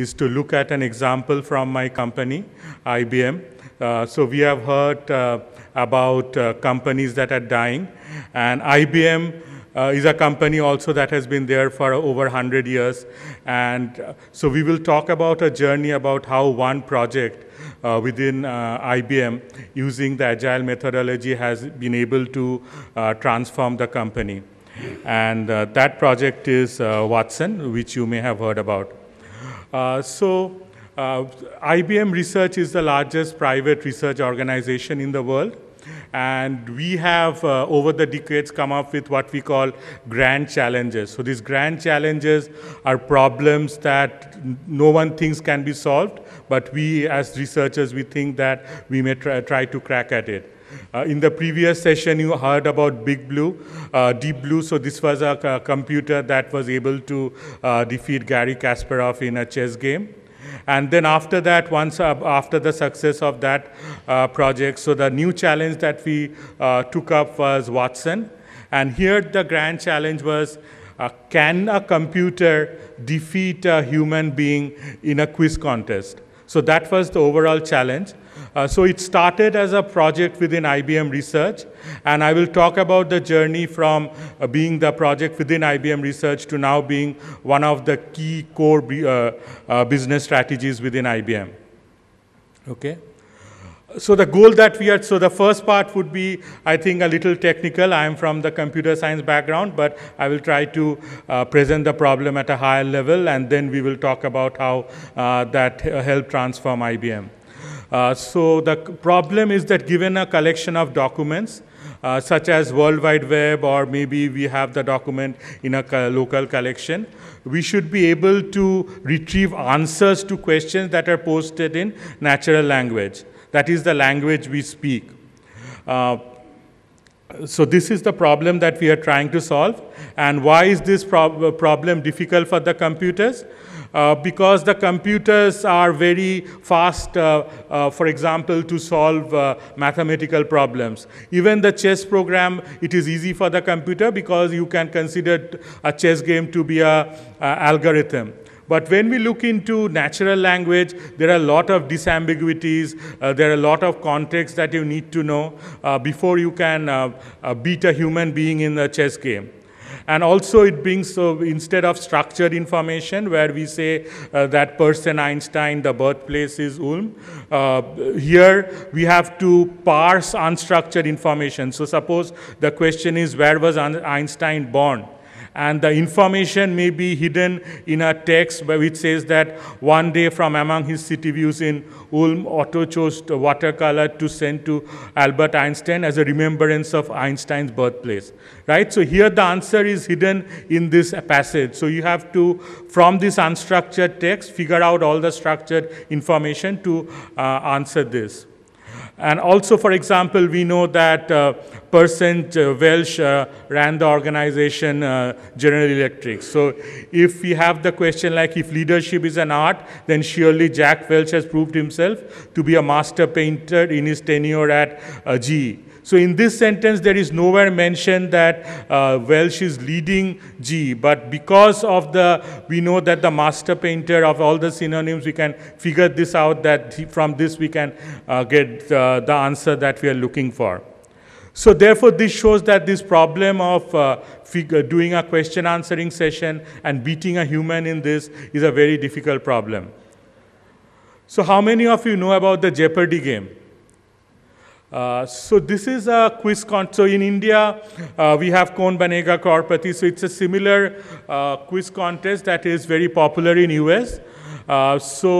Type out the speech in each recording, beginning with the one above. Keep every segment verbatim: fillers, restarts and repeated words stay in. is to look at an example from my company, I B M. Uh, so we have heard uh, about uh, companies that are dying, and I B M uh, is a company also that has been there for over one hundred years. And uh, so we will talk about a journey about how one project uh, within uh, I B M using the agile methodology has been able to uh, transform the company. And uh, that project is uh, Watson, which you may have heard about. Uh, so uh, I B M Research is the largest private research organization in the world. And we have, uh, over the decades, come up with what we call grand challenges. So these grand challenges are problems that no one thinks can be solved, but we as researchers, we think that we may try, try to crack at it. Uh, in the previous session, you heard about Big Blue, uh, Deep Blue. So this was a, a computer that was able to uh, defeat Gary Kasparov in a chess game. And then after that, once uh, after the success of that uh, project, so the new challenge that we uh, took up was Watson. And here the grand challenge was, uh, can a computer defeat a human being in a quiz contest? So that was the overall challenge. Uh, so it started as a project within I B M Research, and I will talk about the journey from uh, being the project within I B M Research to now being one of the key core uh, uh, business strategies within I B M. Okay. So the goal that we had, so the first part would be, I think, a little technical. I am from the computer science background, but I will try to uh, present the problem at a higher level, and then we will talk about how uh, that helped transform I B M. Uh, so the problem is that given a collection of documents, Uh, such as World Wide Web, or maybe we have the document in a co- local collection, we should be able to retrieve answers to questions that are posted in natural language. That is the language we speak. Uh, so this is the problem that we are trying to solve. And why is this prob- problem difficult for the computers? Uh, because the computers are very fast, uh, uh, for example, to solve uh, mathematical problems. Even the chess program, it is easy for the computer because you can consider a chess game to be an algorithm. But when we look into natural language, there are a lot of disambiguities. Uh, there are a lot of contexts that you need to know uh, before you can uh, uh, beat a human being in a chess game. And also it brings, so instead of structured information where we say uh, that person Einstein, the birthplace is Ulm, uh, here we have to parse unstructured information. So suppose the question is, where was Einstein born? And the information may be hidden in a text which says that one day from among his city views in Ulm, Otto chose watercolor to send to Albert Einstein as a remembrance of Einstein's birthplace. Right? So here the answer is hidden in this passage. So you have to, from this unstructured text, figure out all the structured information to uh, answer this. And also, for example, we know that uh, person uh, Welch uh, ran the organization uh, General Electric. So if we have the question like, if leadership is an art, then surely Jack Welch has proved himself to be a master painter in his tenure at uh, G E. So in this sentence, there is nowhere mentioned that uh, Welch is leading G E, but because of the, we know that the master painter of all the synonyms, we can figure this out, that from this we can uh, get uh, the answer that we are looking for. So therefore, this shows that this problem of uh, figure, doing a question answering session and beating a human in this is a very difficult problem. So how many of you know about the Jeopardy game? Uh, so this is a quiz contest. So in India, uh, we have Kaun Banega Crorepati. So it's a similar uh, quiz contest that is very popular in U S. Uh, so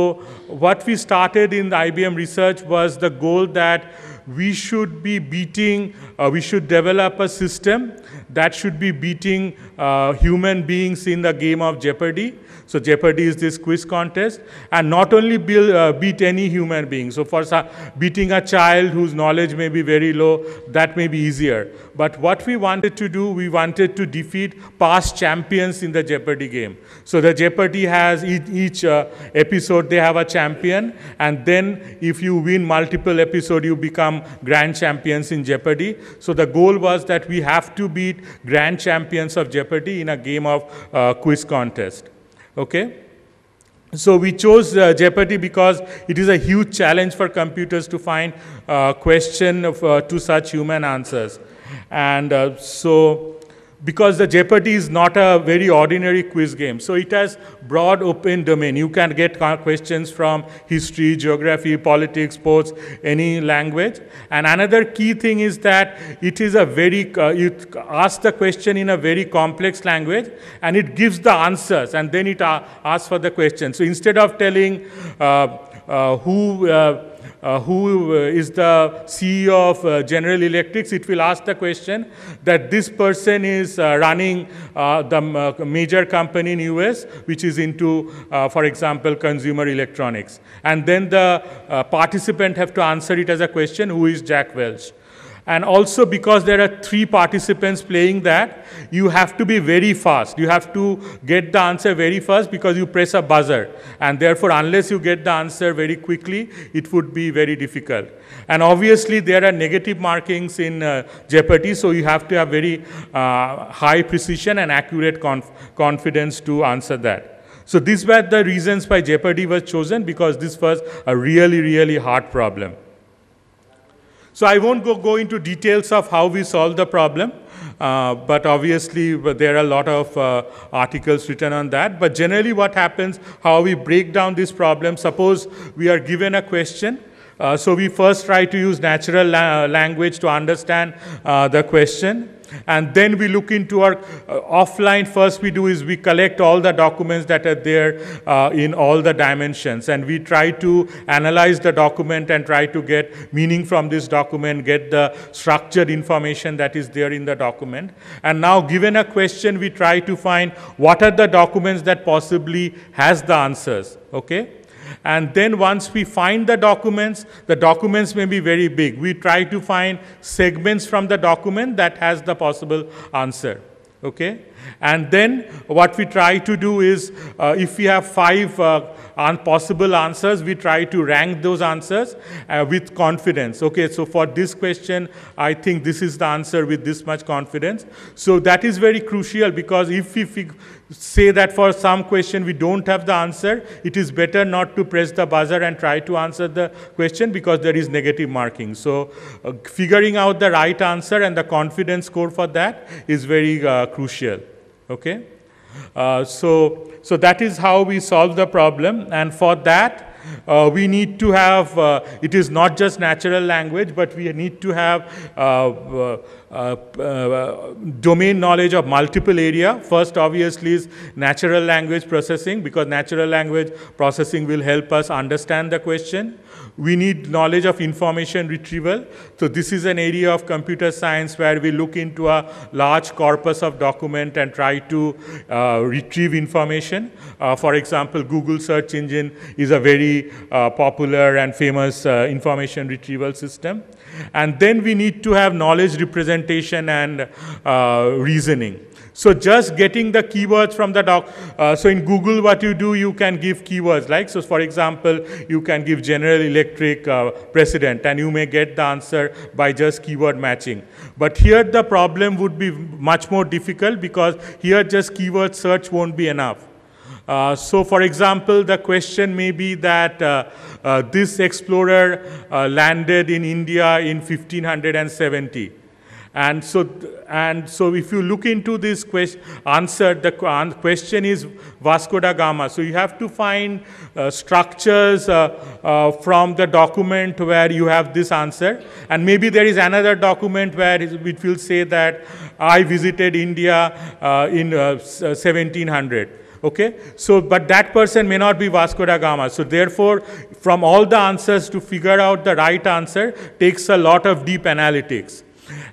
what we started in the I B M Research was the goal that we should be beating, uh, we should develop a system that should be beating uh, human beings in the game of Jeopardy. So Jeopardy is this quiz contest, and not only build, uh, beat any human being. So for some, beating a child whose knowledge may be very low, that may be easier. But what we wanted to do, we wanted to defeat past champions in the Jeopardy game. So the Jeopardy has each, each uh, episode, they have a champion, and then if you win multiple episodes, you become grand champions in Jeopardy. So the goal was that we have to beat grand champions of Jeopardy in a game of uh, quiz contest. Okay, So we chose uh, Jeopardy because it is a huge challenge for computers to find uh, question of, uh, to such human answers. And uh, so, because the Jeopardy is not a very ordinary quiz game, so it has broad open domain. You can get questions from history, geography, politics, sports, any language. And another key thing is that it is a very, uh, it asks the question in a very complex language, and it gives the answers, and then it uh, asks for the question. So instead of telling uh, uh, who, uh, Uh, who uh, is the C E O of uh, General Electric, it will ask the question that this person is uh, running uh, the uh, major company in U S, which is into, uh, for example, consumer electronics. And then the uh, participant have to answer it as a question, who is Jack Welch? And also because there are three participants playing that, you have to be very fast. You have to get the answer very fast because you press a buzzer. And therefore, unless you get the answer very quickly, it would be very difficult. And obviously, there are negative markings in uh, Jeopardy, so you have to have very uh, high precision and accurate conf confidence to answer that. So these were the reasons why Jeopardy was chosen, because this was a really, really hard problem. So I won't go, go into details of how we solved the problem, uh, but obviously there are a lot of uh, articles written on that. But generally what happens, how we break down this problem, suppose we are given a question. Uh, so we first try to use natural la language to understand uh, the question. And then we look into our uh, offline. First we do is we collect all the documents that are there uh, in all the dimensions, and we try to analyze the document and try to get meaning from this document, get the structured information that is there in the document. And now given a question, we try to find what are the documents that possibly has the answers, okay? And then once we find the documents, the documents may be very big. We try to find segments from the document that has the possible answer. Okay? And then what we try to do is, uh, if we have five uh, possible answers, we try to rank those answers uh, with confidence. Okay, so for this question, I think this is the answer with this much confidence. So that is very crucial, because if we fig say that for some question we don't have the answer, it is better not to press the buzzer and try to answer the question, because there is negative marking. So uh, figuring out the right answer and the confidence score for that is very uh, crucial. Okay, uh, so, so that is how we solve the problem. And for that, uh, we need to have, uh, it is not just natural language, but we need to have uh, uh, uh, uh, domain knowledge of multiple areas. First, obviously, is natural language processing, because natural language processing will help us understand the question. We need knowledge of information retrieval. So this is an area of computer science where we look into a large corpus of document and try to uh, retrieve information. Uh, for example, Google search engine is a very uh, popular and famous uh, information retrieval system. And then we need to have knowledge representation and uh, reasoning. So just getting the keywords from the doc. Uh, so in Google, what you do, you can give keywords like, so for example, you can give General Electric uh, president, and you may get the answer by just keyword matching. But here the problem would be much more difficult, because here just keyword search won't be enough. Uh, so for example, the question may be that uh, uh, this explorer uh, landed in India in fifteen seventy. And so, and so if you look into this question, answer, the question is Vasco da Gama. So you have to find uh, structures uh, uh, from the document where you have this answer. And maybe there is another document where it will say that I visited India uh, in uh, seventeen hundred. Okay, so but that person may not be Vasco da Gama. So therefore, from all the answers to figure out the right answer takes a lot of deep analytics.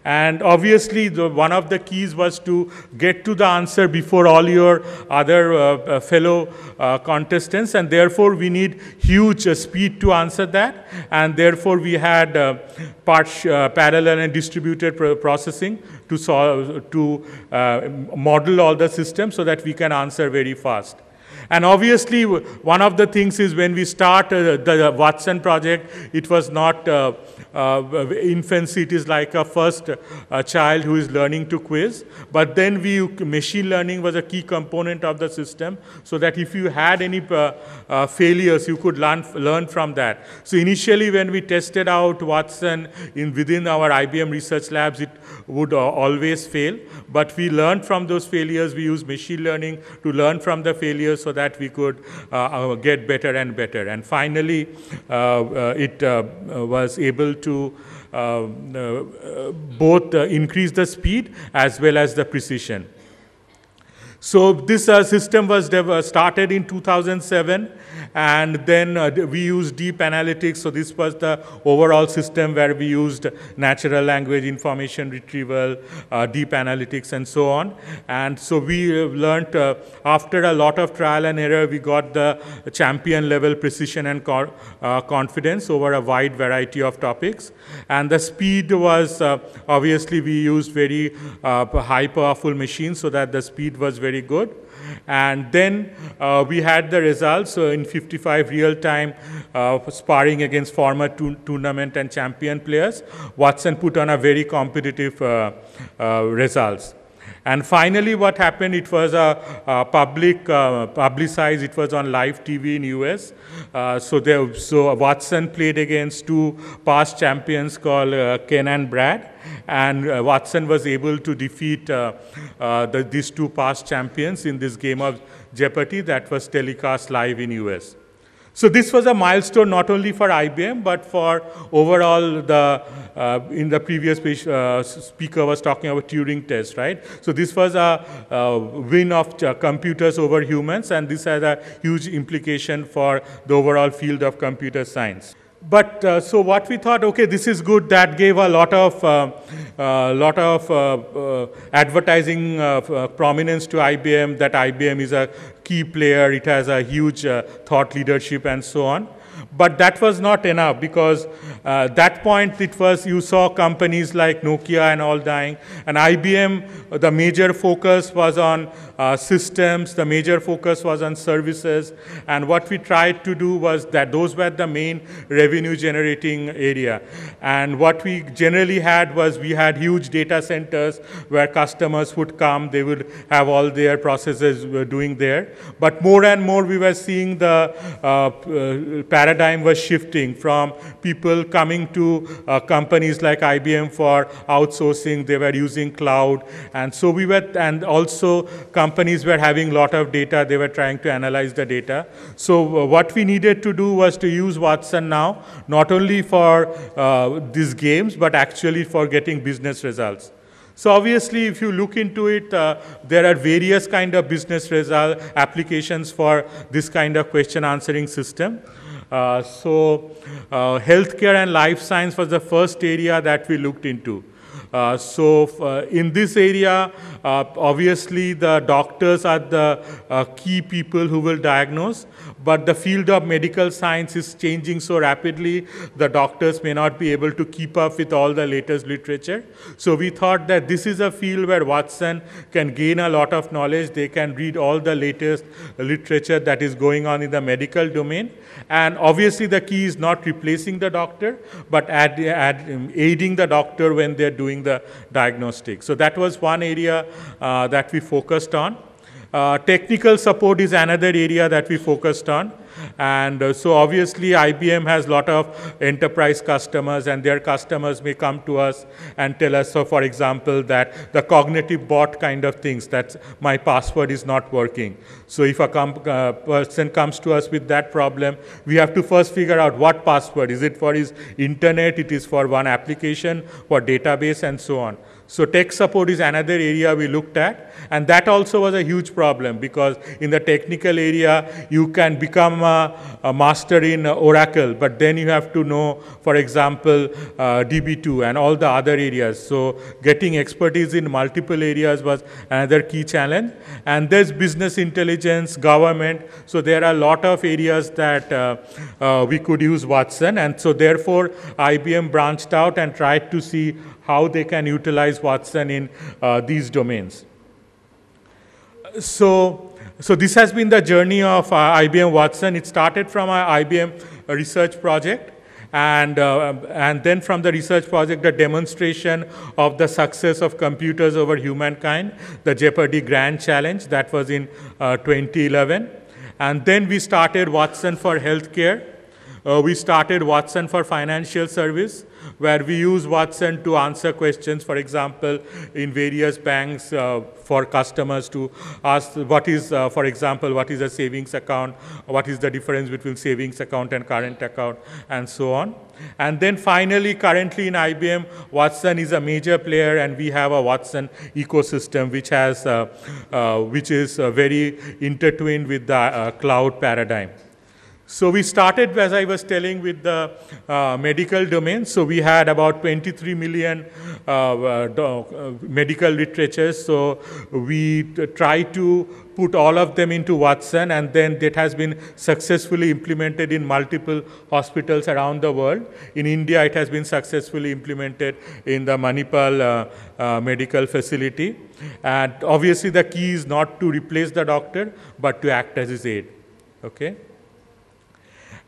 And obviously, the, one of the keys was to get to the answer before all your other uh, uh, fellow uh, contestants, and therefore we need huge uh, speed to answer that, and therefore we had uh, part, uh, parallel and distributed pro processing to, solve, to uh, model all the systems so that we can answer very fast. And obviously, one of the things is when we start uh, the Watson project, it was not uh, uh, infancy. It is like a first uh, child who is learning to quiz. But then we machine learning was a key component of the system, so that if you had any uh, uh, failures, you could learn, learn from that. So initially, when we tested out Watson in within our I B M research labs, it would uh, always fail. But we learned from those failures. We used machine learning to learn from the failures so that we could uh, get better and better. And finally, uh, uh, it uh, was able to uh, uh, both uh, increase the speed as well as the precision. So this uh, system was started in two thousand seven, and then uh, we used deep analytics. So this was the overall system where we used natural language information retrieval, uh, deep analytics, and so on. And so we learned, uh, after a lot of trial and error, we got the champion level precision and co uh, confidence over a wide variety of topics. And the speed was, uh, obviously, we used very uh, high powerful machines so that the speed was very very good. And then uh, we had the results uh, in fifty-five real-time uh, sparring against former tournament and champion players. Watson put on a very competitive uh, uh, results. And finally, what happened, it was a, a public, uh, publicized, it was on live T V in U S. Uh, so, there, so Watson played against two past champions called uh, Ken and Brad. And uh, Watson was able to defeat uh, uh, the, these two past champions in this game of Jeopardy that was telecast live in U S. So this was a milestone not only for I B M, but for overall the, uh, in the previous speech, uh, speaker was talking about Turing test, right? So this was a uh, win of computers over humans, and this has a huge implication for the overall field of computer science. But uh, so what we thought, okay, this is good. That gave a lot of uh, uh, lot of uh, uh, advertising uh, uh, prominence to I B M. That I B M is a key player. It has a huge uh, thought leadership and so on. But that was not enough, because uh, that point it was you saw companies like Nokia and all dying, and I B M, the major focus was on uh, systems, the major focus was on services, and what we tried to do was that those were the main revenue generating area. And what we generally had was we had huge data centers where customers would come, they would have all their processes doing there. But more and more we were seeing the uh, uh, paradigm was shifting from people coming to uh, companies like I B M for outsourcing. They were using cloud, and so we were, and also companies were having a lot of data. They were trying to analyze the data. So uh, what we needed to do was to use Watson now, not only for uh, these games, but actually for getting business results. So obviously, if you look into it, uh, there are various kind of business result applications for this kind of question answering system. Uh, so uh, healthcare and life science was the first area that we looked into. Uh, so uh, in this area, uh, obviously the doctors are the uh, key people who will diagnose, but the field of medical science is changing so rapidly, the doctors may not be able to keep up with all the latest literature. So we thought that this is a field where Watson can gain a lot of knowledge. They can read all the latest literature that is going on in the medical domain. And obviously the key is not replacing the doctor, but add, add, aiding the doctor when they're doing the diagnostic. So that was one area uh, that we focused on. Uh, technical support is another area that we focused on. And uh, so obviously I B M has a lot of enterprise customers, and their customers may come to us and tell us, so for example, that the cognitive bot kind of things, that my password is not working. So if a com uh, person comes to us with that problem, we have to first figure out what password. Is it for his internet? It is for one application, for database, and so on. So tech support is another area we looked at, and that also was a huge problem, because in the technical area, you can become a, a master in Oracle, but then you have to know, for example, uh, D B two and all the other areas. So getting expertise in multiple areas was another key challenge. And there's business intelligence, government, so there are a lot of areas that uh, uh, we could use Watson, and so therefore I B M branched out and tried to see how they can utilize Watson in uh, these domains. So So this has been the journey of uh, I B M Watson. It started from our I B M research project, and, uh, and then from the research project, a demonstration of the success of computers over humankind, the Jeopardy Grand Challenge, that was in uh, twenty eleven. And then we started Watson for healthcare. Uh, we started Watson for financial service, where we use Watson to answer questions, for example, in various banks uh, for customers to ask what is, uh, for example, what is a savings account, what is the difference between savings account and current account, and so on. And then finally, currently in I B M, Watson is a major player, and we have a Watson ecosystem, which has, uh, uh, which is uh, very intertwined with the uh, cloud paradigm. So we started, as I was telling, with the uh, medical domain. So we had about twenty-three million uh, uh, medical literatures. So we try to put all of them into Watson, and then that has been successfully implemented in multiple hospitals around the world. In India, it has been successfully implemented in the Manipal uh, uh, medical facility. And obviously, the key is not to replace the doctor, but to act as his aid. Okay.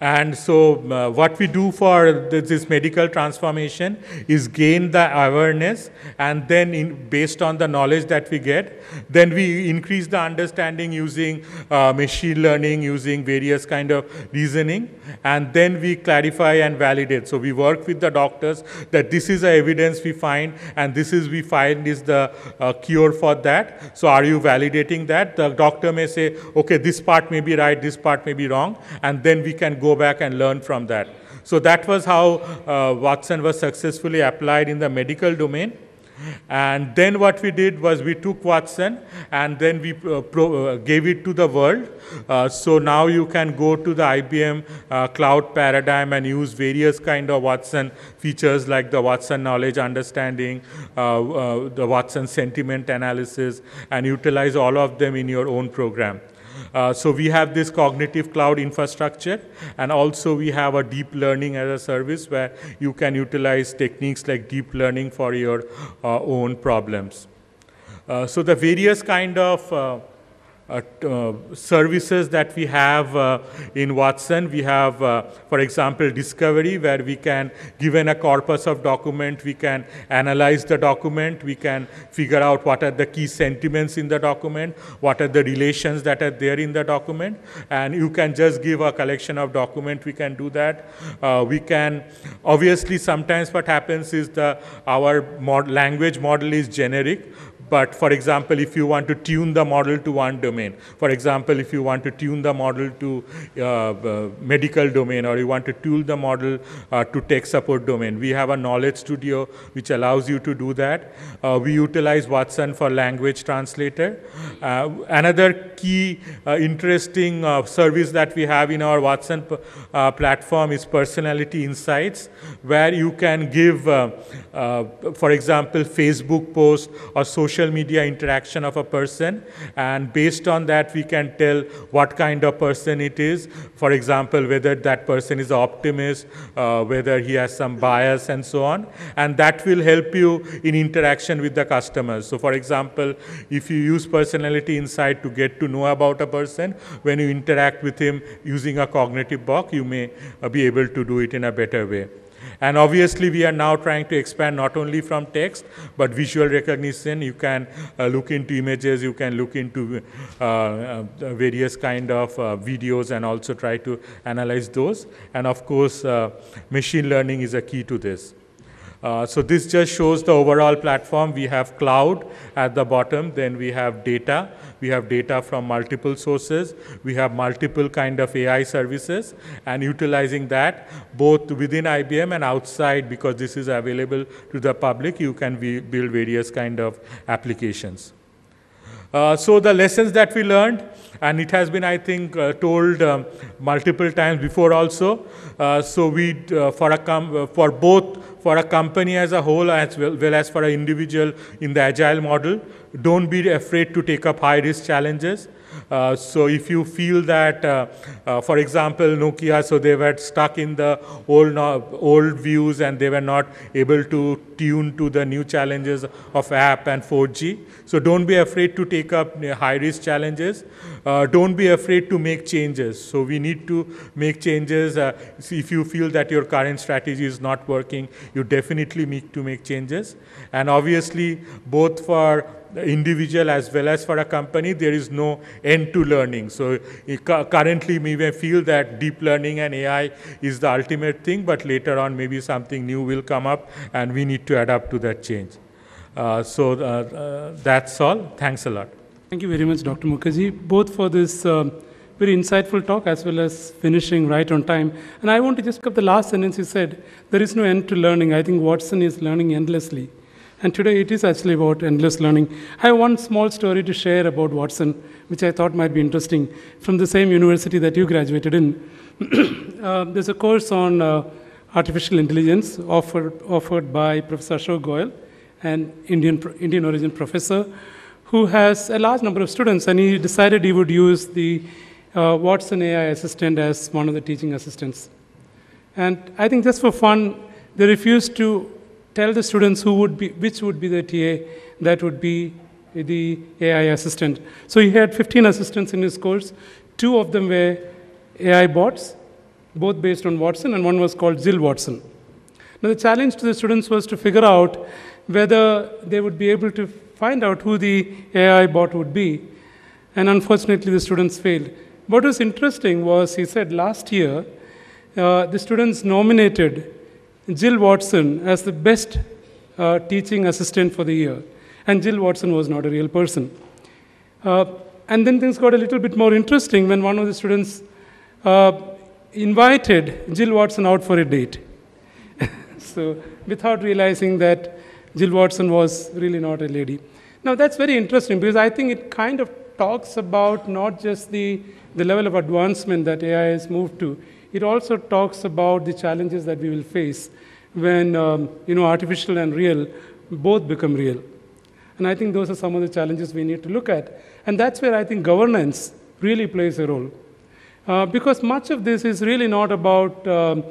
And so uh, what we do for th this medical transformation is gain the awareness, and then in, based on the knowledge that we get, then we increase the understanding using uh, machine learning, using various kind of reasoning, and then we clarify and validate. So we work with the doctors that this is the evidence we find, and this is we find is the uh, cure for that. So are you validating that? The doctor may say, okay, this part may be right, this part may be wrong, and then we can go go back and learn from that. So that was how uh, Watson was successfully applied in the medical domain. And then what we did was we took Watson, and then we uh, pro uh, gave it to the world. Uh, so now you can go to the I B M uh, cloud paradigm and use various kind of Watson features like the Watson knowledge understanding, uh, uh, the Watson sentiment analysis, and utilize all of them in your own program. Uh, so we have this cognitive cloud infrastructure, and also we have a deep learning as a service where you can utilize techniques like deep learning for your uh, own problems. Uh, so the various kind of uh, Uh, uh, services that we have uh, in Watson. We have, uh, for example, discovery, where we can, given a corpus of document, we can analyze the document, we can figure out what are the key sentiments in the document, what are the relations that are there in the document, and you can just give a collection of document, we can do that. Uh, we can, obviously, sometimes what happens is the, our mod language model is generic. But for example, if you want to tune the model to one domain, for example, if you want to tune the model to uh, uh, medical domain, or you want to tune the model uh, to tech support domain, we have a knowledge studio which allows you to do that. Uh, we utilize Watson for language translator. Uh, another key uh, interesting uh, service that we have in our Watson uh, platform is personality insights, where you can give, uh, uh, for example, Facebook post or social media interaction of a person, and based on that we can tell what kind of person it is. For example, whether that person is an optimist, uh, whether he has some bias, and so on, and that will help you in interaction with the customers. So for example, if you use personality insight to get to know about a person, when you interact with him using a cognitive box, you may uh, be able to do it in a better way. And obviously, we are now trying to expand not only from text, but visual recognition. You can uh, look into images, you can look into uh, uh, various kind of uh, videos, and also try to analyze those. And of course, uh, machine learning is a key to this. Uh, so this just shows the overall platform. We have cloud at the bottom, then we have data. We have data from multiple sources. We have multiple kind of A I services, and utilizing that both within I B M and outside, because this is available to the public, you can build various kind of applications. Uh, so the lessons that we learned, and it has been, I think, uh, told um, multiple times before also. Uh, so we, uh, for, a com for both for a company as a whole as well, well as for an individual in the agile model. Don't be afraid to take up high-risk challenges. Uh, so if you feel that, uh, uh, for example, Nokia, so they were stuck in the old, old views and they were not able to tune to the new challenges of app and four G. So don't be afraid to take up high-risk challenges. Uh, don't be afraid to make changes. So we need to make changes. Uh, if you feel that your current strategy is not working, you definitely need to make changes. And obviously, both for the individual as well as for a company, there is no end to learning. So currently, we may feel that deep learning and A I is the ultimate thing, but later on, maybe something new will come up, and we need to adapt to that change. Uh, so uh, uh, that's all. Thanks a lot. Thank you very much, Doctor Mukherjee, both for this uh, very insightful talk as well as finishing right on time. And I want to just pick up the last sentence you said, there is no end to learning. I think Watson is learning endlessly. And today it is actually about endless learning. I have one small story to share about Watson, which I thought might be interesting, from the same university that you graduated in. uh, there's a course on uh, artificial intelligence offered, offered by Professor Ashok Goyal, an Indian, Indian origin professor, who has a large number of students, and he decided he would use the uh, Watson A I assistant as one of the teaching assistants. And I think just for fun, they refused to tell the students who would be, which would be the T A that would be the A I assistant. So he had fifteen assistants in his course. Two of them were A I bots, both based on Watson, and one was called Jill Watson. Now the challenge to the students was to figure out whether they would be able to find out who the A I bot would be. And unfortunately, the students failed. What was interesting was, he said last year, uh, the students nominated Jill Watson as the best uh, teaching assistant for the year. And Jill Watson was not a real person. Uh, and then things got a little bit more interesting when one of the students uh, invited Jill Watson out for a date. So without realizing that Jill Watson was really not a lady. Now that's very interesting, because I think it kind of talks about not just the, the level of advancement that A I has moved to. It also talks about the challenges that we will face when um, you know, artificial and real both become real. And I think those are some of the challenges we need to look at. And that's where I think governance really plays a role. Uh, because much of this is really not about um,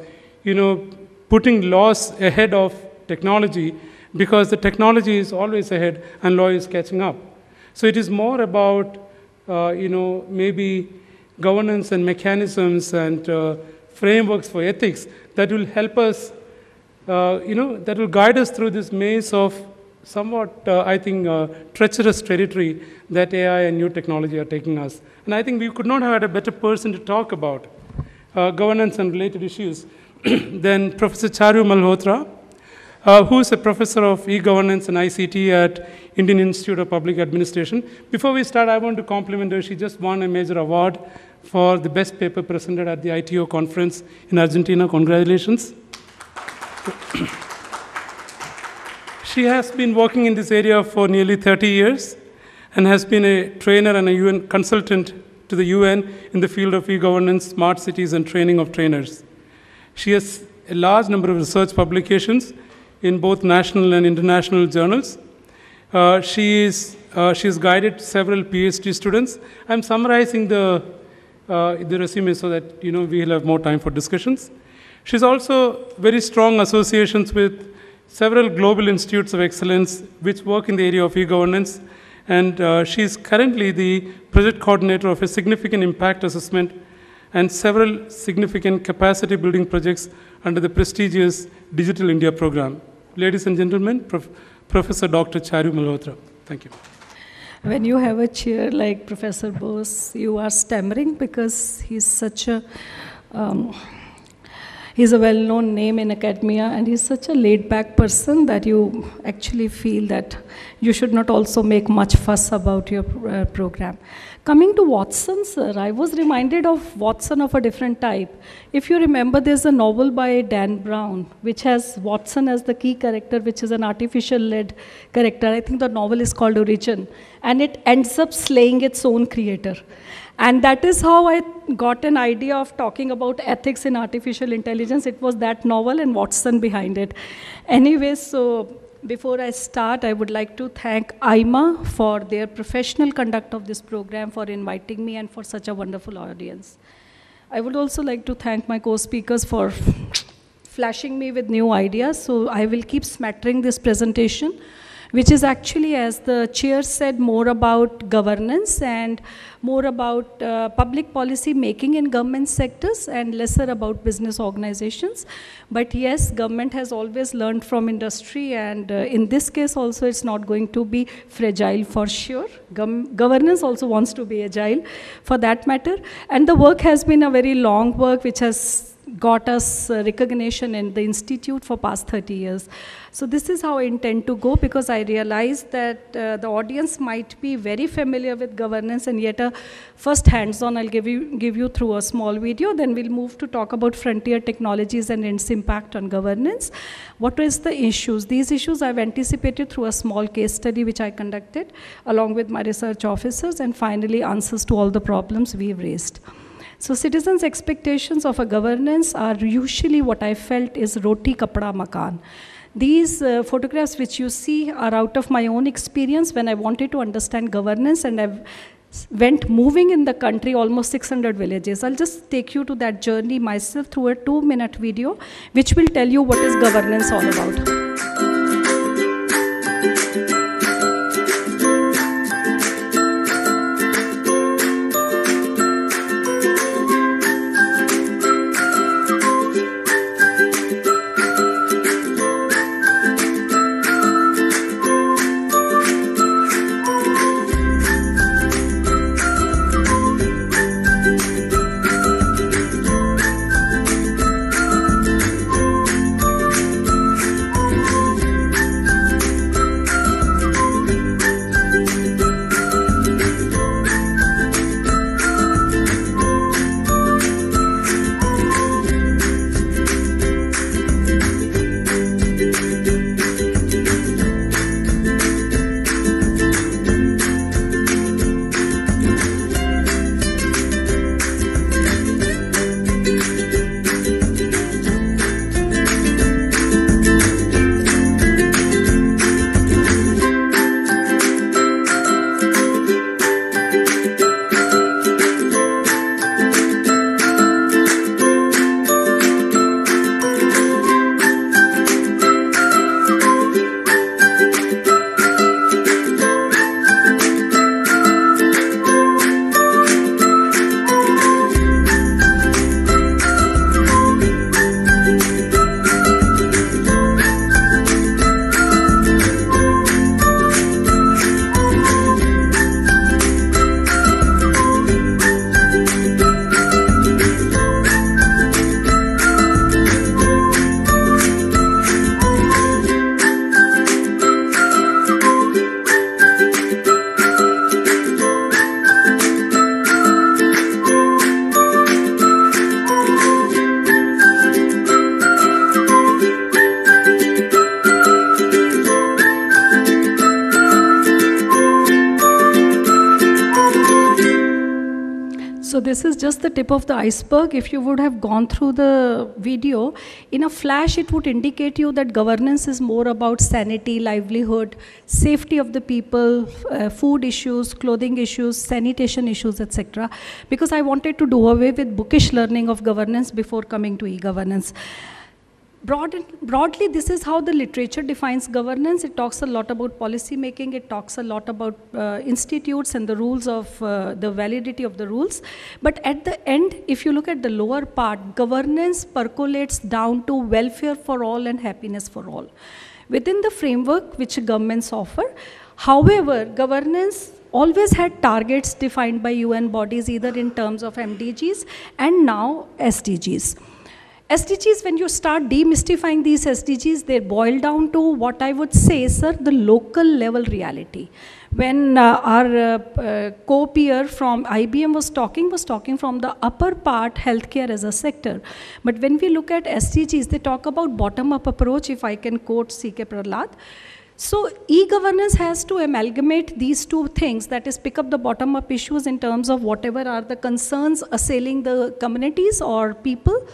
you know, putting laws ahead of technology, because the technology is always ahead and law is catching up. So it is more about uh, you know, maybe governance and mechanisms and uh, frameworks for ethics that will help us, uh, you know, that will guide us through this maze of somewhat, uh, I think, uh, treacherous territory that A I and new technology are taking us. And I think we could not have had a better person to talk about uh, governance and related issues than Professor Charru Malhotra, Uh, who is a professor of e-governance and I C T at Indian Institute of Public Administration. Before we start, I want to compliment her. She just won a major award for the best paper presented at the I T O conference in Argentina. Congratulations. She has been working in this area for nearly thirty years and has been a trainer and a U N consultant to the U N in the field of e-governance, smart cities, and training of trainers. She has a large number of research publications in both national and international journals. Uh, she is, uh, she's guided several PhD students. I'm summarizing the, uh, the resume so that you know, we'll have more time for discussions. She's also very strong associations with several global institutes of excellence which work in the area of e-governance. And uh, she's currently the project coordinator of a significant impact assessment and several significant capacity building projects under the prestigious Digital India program. Ladies and gentlemen, Prof Professor Doctor Charru Malhotra. Thank you. When you have a chair like Professor Bose, you are stammering because he's such a, um, he's a well-known name in academia, and he's such a laid-back person that you actually feel that you should not also make much fuss about your uh, program. Coming to Watson, sir, I was reminded of Watson of a different type. If you remember, there's a novel by Dan Brown, which has Watson as the key character, which is an artificial-led character. I think the novel is called Origin. And it ends up slaying its own creator. And that is how I got an idea of talking about ethics in artificial intelligence. It was that novel and Watson behind it. Anyway, so before I start, I would like to thank I M A for their professional conduct of this program, for inviting me, and for such a wonderful audience. I would also like to thank my co-speakers for flashing me with new ideas. So I will keep smattering this presentation, which is actually, as the chair said, more about governance and more about uh, public policy making in government sectors and lesser about business organizations. But yes, government has always learned from industry, and uh, in this case also it's not going to be fragile for sure. Gov- governance also wants to be agile for that matter. And the work has been a very long work, which has got us uh, recognition in the institute for past thirty years. So this is how I intend to go, because I realized that uh, the audience might be very familiar with governance, and yet a first hands-on I'll give you, give you through a small video. Then we'll move to talk about frontier technologies and its impact on governance. What is the issues? These issues I've anticipated through a small case study which I conducted along with my research officers, and finally answers to all the problems we've raised. So citizens' expectations of a governance are usually what I felt is roti, kapda, makan. These uh, photographs which you see are out of my own experience when I wanted to understand governance, and I went moving in the country, almost six hundred villages. I'll just take you to that journey myself through a two-minute video which will tell you what is governance all about. Just the tip of the iceberg. If you would have gone through the video, in a flash it would indicate you that governance is more about sanity, livelihood, safety of the people, uh, food issues, clothing issues, sanitation issues, et cetera. Because I wanted to do away with bookish learning of governance before coming to e-governance. Broad, broadly, this is how the literature defines governance. It talks a lot about policy making. It talks a lot about uh, institutes and the rules of uh, the validity of the rules. But at the end, if you look at the lower part, governance percolates down to welfare for all and happiness for all within the framework which governments offer. However, governance always had targets defined by U N bodies, either in terms of M D Gs and now S D Gs. S D Gs, when you start demystifying these S D Gs, they boil down to what I would say, sir, the local level reality. When uh, our uh, uh, co-peer from I B M was talking, was talking from the upper part, healthcare as a sector. But when we look at S D Gs, they talk about bottom-up approach, if I can quote C K Prahlad. So e-governance has to amalgamate these two things, that is, pick up the bottom-up issues in terms of whatever are the concerns assailing the communities or people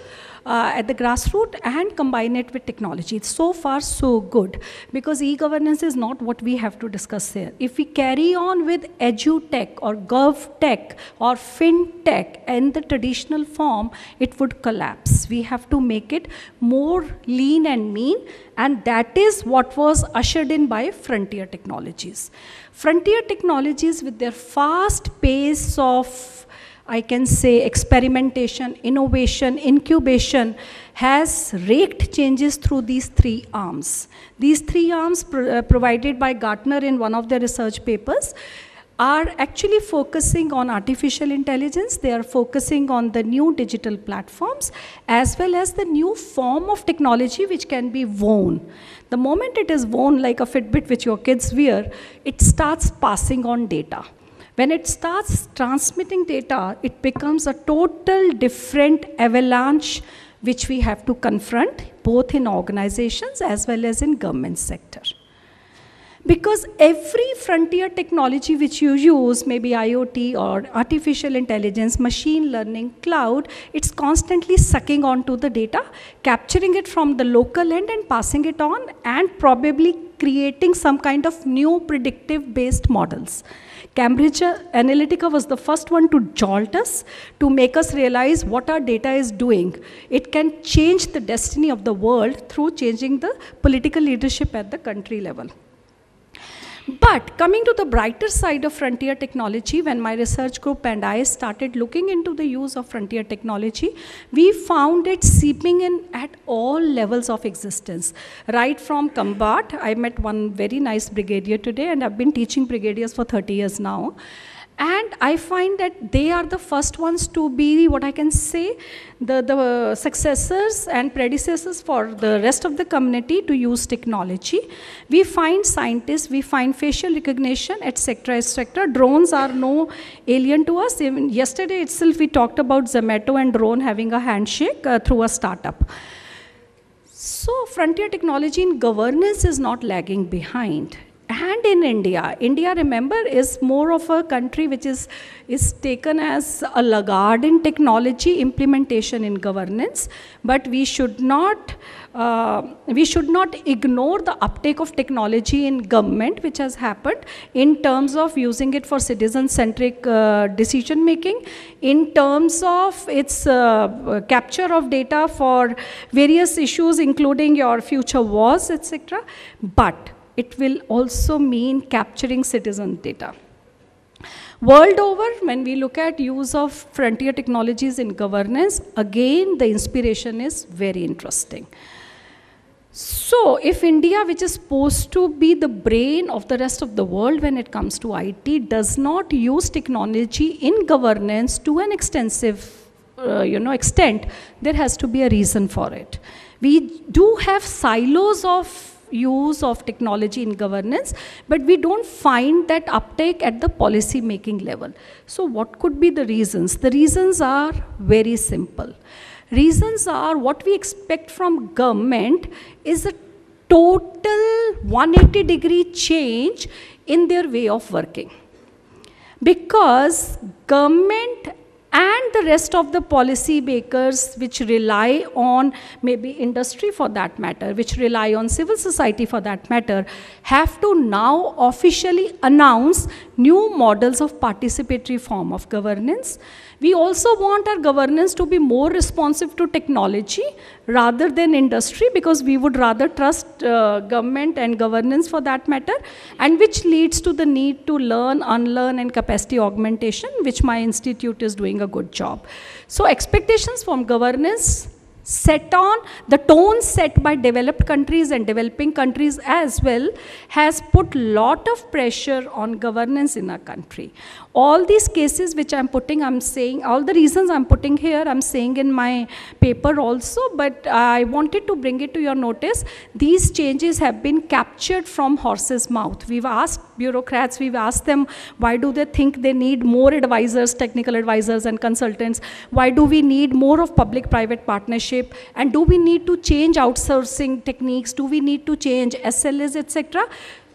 uh, at the grassroots, and combine it with technology. So far, so good, because e-governance is not what we have to discuss here. If we carry on with EduTech or GovTech or FinTech in the traditional form, it would collapse. We have to make it more lean and mean, and that is what was ushered in by frontier technologies. Frontier technologies, with their fast pace of, I can say, experimentation, innovation, incubation, has raked changes through these three arms. These three arms pro uh, provided by Gartner in one of their research papers are actually focusing on artificial intelligence. They are focusing on the new digital platforms as well as the new form of technology which can be worn. The moment it is worn like a Fitbit which your kids wear, it starts passing on data. When it starts transmitting data, it becomes a total different avalanche which we have to confront both in organizations as well as in government sector. Because every frontier technology which you use, maybe IoT or artificial intelligence, machine learning, cloud, it's constantly sucking onto the data, capturing it from the local end and passing it on, and probably creating some kind of new predictive-based models. Cambridge Analytica was the first one to jolt us, to make us realize what our data is doing. It can change the destiny of the world through changing the political leadership at the country level. But coming to the brighter side of frontier technology, when my research group and I started looking into the use of frontier technology, we found it seeping in at all levels of existence. Right from combat, I met one very nice brigadier today, and I've been teaching brigadiers for thirty years now. And I find that they are the first ones to be, what I can say, the, the successors and predecessors for the rest of the community to use technology. We find scientists, we find facial recognition, et cetera, et cetera. Drones are no alien to us. Even yesterday itself, we talked about Zomato and drone having a handshake uh, through a startup. So frontier technology in governance is not lagging behind. And in India, India, remember, is more of a country which is, is taken as a laggard in technology implementation in governance. But we should not, uh, we should not ignore the uptake of technology in government, which has happened in terms of using it for citizen-centric uh, decision-making, in terms of its uh, capture of data for various issues, including your future wars, et cetera. But it will also mean capturing citizen data. World over, when we look at use of frontier technologies in governance, again, the inspiration is very interesting. So if India, which is supposed to be the brain of the rest of the world when it comes to I T, does not use technology in governance to an extensive uh, you know, extent, there has to be a reason for it. We do have silos of use of technology in governance, but we don't find that uptake at the policy making level. So what could be the reasons? The reasons are very simple. Reasons are what we expect from government is a total one hundred eighty degree change in their way of working. Because government and the rest of the policy makers which rely on maybe industry for that matter, which rely on civil society for that matter, have to now officially announce new models of participatory form of governance. We also want our governance to be more responsive to technology rather than industry, because we would rather trust uh, government and governance for that matter, and which leads to the need to learn, unlearn, and capacity augmentation, which my institute is doing a good job. So expectations from governance set on, the tone set by developed countries and developing countries as well has put lot of pressure on governance in our country. All these cases which I'm putting, I'm saying, all the reasons I'm putting here, I'm saying in my paper also, but I wanted to bring it to your notice. These changes have been captured from horse's mouth. We've asked bureaucrats, we've asked them, why do they think they need more advisors, technical advisors and consultants? Why do we need more of public-private partnerships? And do we need to change outsourcing techniques? Do we need to change S L As, et cetera?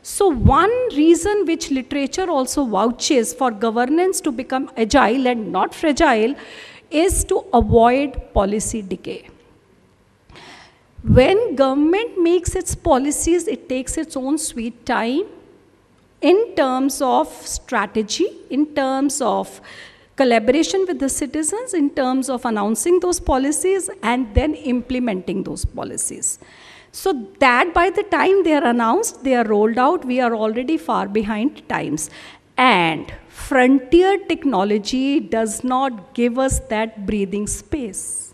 So one reason which literature also vouches for governance to become agile and not fragile is to avoid policy decay. When government makes its policies, it takes its own sweet time in terms of strategy, in terms of collaboration with the citizens, in terms of announcing those policies and then implementing those policies. So that by the time they are announced, they are rolled out, we are already far behind times. And frontier technology does not give us that breathing space.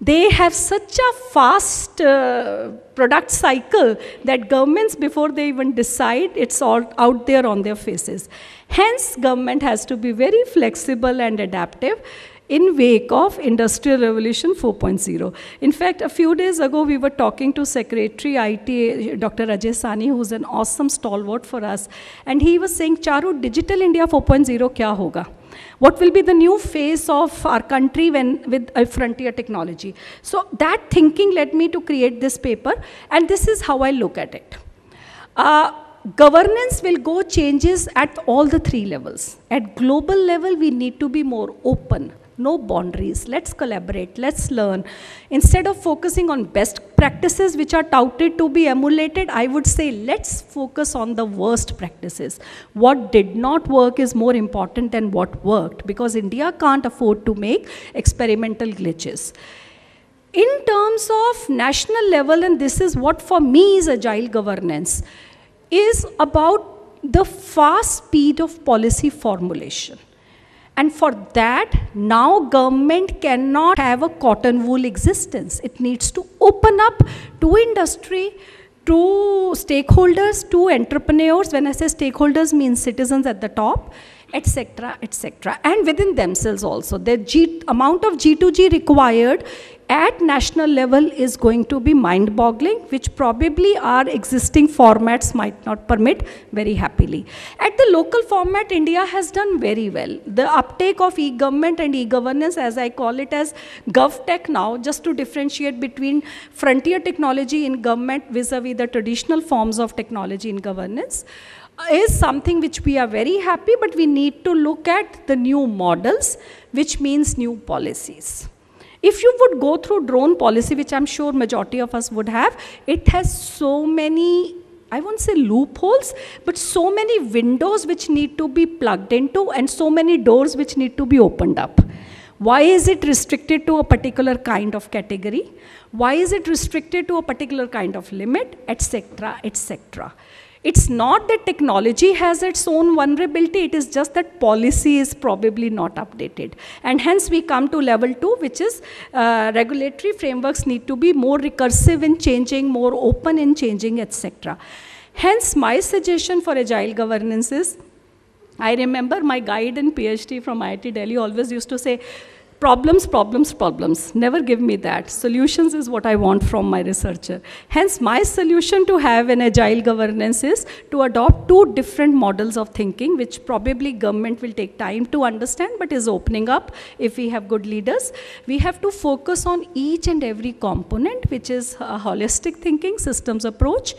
They have such a fast uh, product cycle that governments, before they even decide, it's all out there on their faces. Hence, government has to be very flexible and adaptive in wake of Industrial Revolution four point oh. In fact, a few days ago, we were talking to Secretary I T, Doctor Ajay Sani, who's an awesome stalwart for us. And he was saying, Charru, Digital India four point oh kya hoga? What will be the new face of our country when with a frontier technology? So that thinking led me to create this paper, and this is how I look at it. Uh, governance will go changes at all the three levels. At global level, we need to be more open. No boundaries. Let's collaborate. Let's learn. Instead of focusing on best practices which are touted to be emulated, I would say let's focus on the worst practices. What did not work is more important than what worked, because India can't afford to make experimental glitches. In terms of national level, and this is what for me is agile governance, is about the fast speed of policy formulation. And for that, now government cannot have a cotton wool existence. It needs to open up to industry, to stakeholders, to entrepreneurs. When I say stakeholders, means citizens at the top, et cetera, et cetera. And within themselves also. The G, amount of G two G required at national level is going to be mind-boggling, which probably our existing formats might not permit very happily. At the local format, India has done very well. The uptake of e-government and e-governance, as I call it as GovTech now, just to differentiate between frontier technology in government vis-a-vis the traditional forms of technology in governance, is something which we are very happy, but we need to look at the new models, which means new policies. If you would go through drone policy, which I'm sure majority of us would have, it has so many, I won't say loopholes, but so many windows which need to be plugged into and so many doors which need to be opened up. Why is it restricted to a particular kind of category? Why is it restricted to a particular kind of limit, et cetera, et cetera. It's not that technology has its own vulnerability, it is just that policy is probably not updated. And hence we come to level two, which is uh, regulatory frameworks need to be more recursive in changing, more open in changing, et cetera. Hence my suggestion for agile governance is, I remember my guide in PhD from I I T Delhi always used to say, problems, problems, problems. Never give me that. Solutions is what I want from my researcher. Hence, my solution to have an agile governance is to adopt two different models of thinking, which probably government will take time to understand, but is opening up if we have good leaders. We have to focus on each and every component, which is a holistic thinking, systems approach.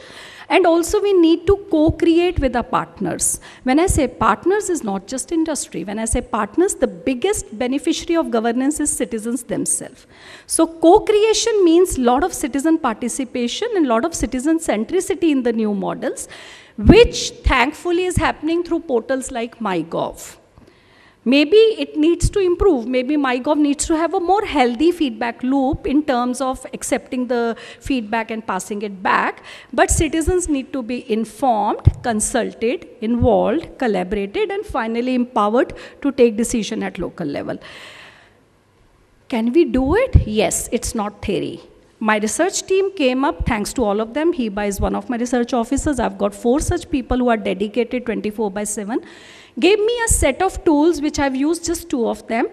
And also we need to co-create with our partners. When I say partners, is not just industry. When I say partners, the biggest beneficiary of governance is citizens themselves. So co-creation means a lot of citizen participation and a lot of citizen centricity in the new models, which thankfully is happening through portals like MyGov. Maybe it needs to improve. Maybe MyGov needs to have a more healthy feedback loop in terms of accepting the feedback and passing it back. But citizens need to be informed, consulted, involved, collaborated, and finally empowered to take decision at local level. Can we do it? Yes, it's not theory. My research team came up, thanks to all of them. Heba is one of my research officers. I've got four such people who are dedicated twenty-four by seven. Gave me a set of tools, which I've used just two of them,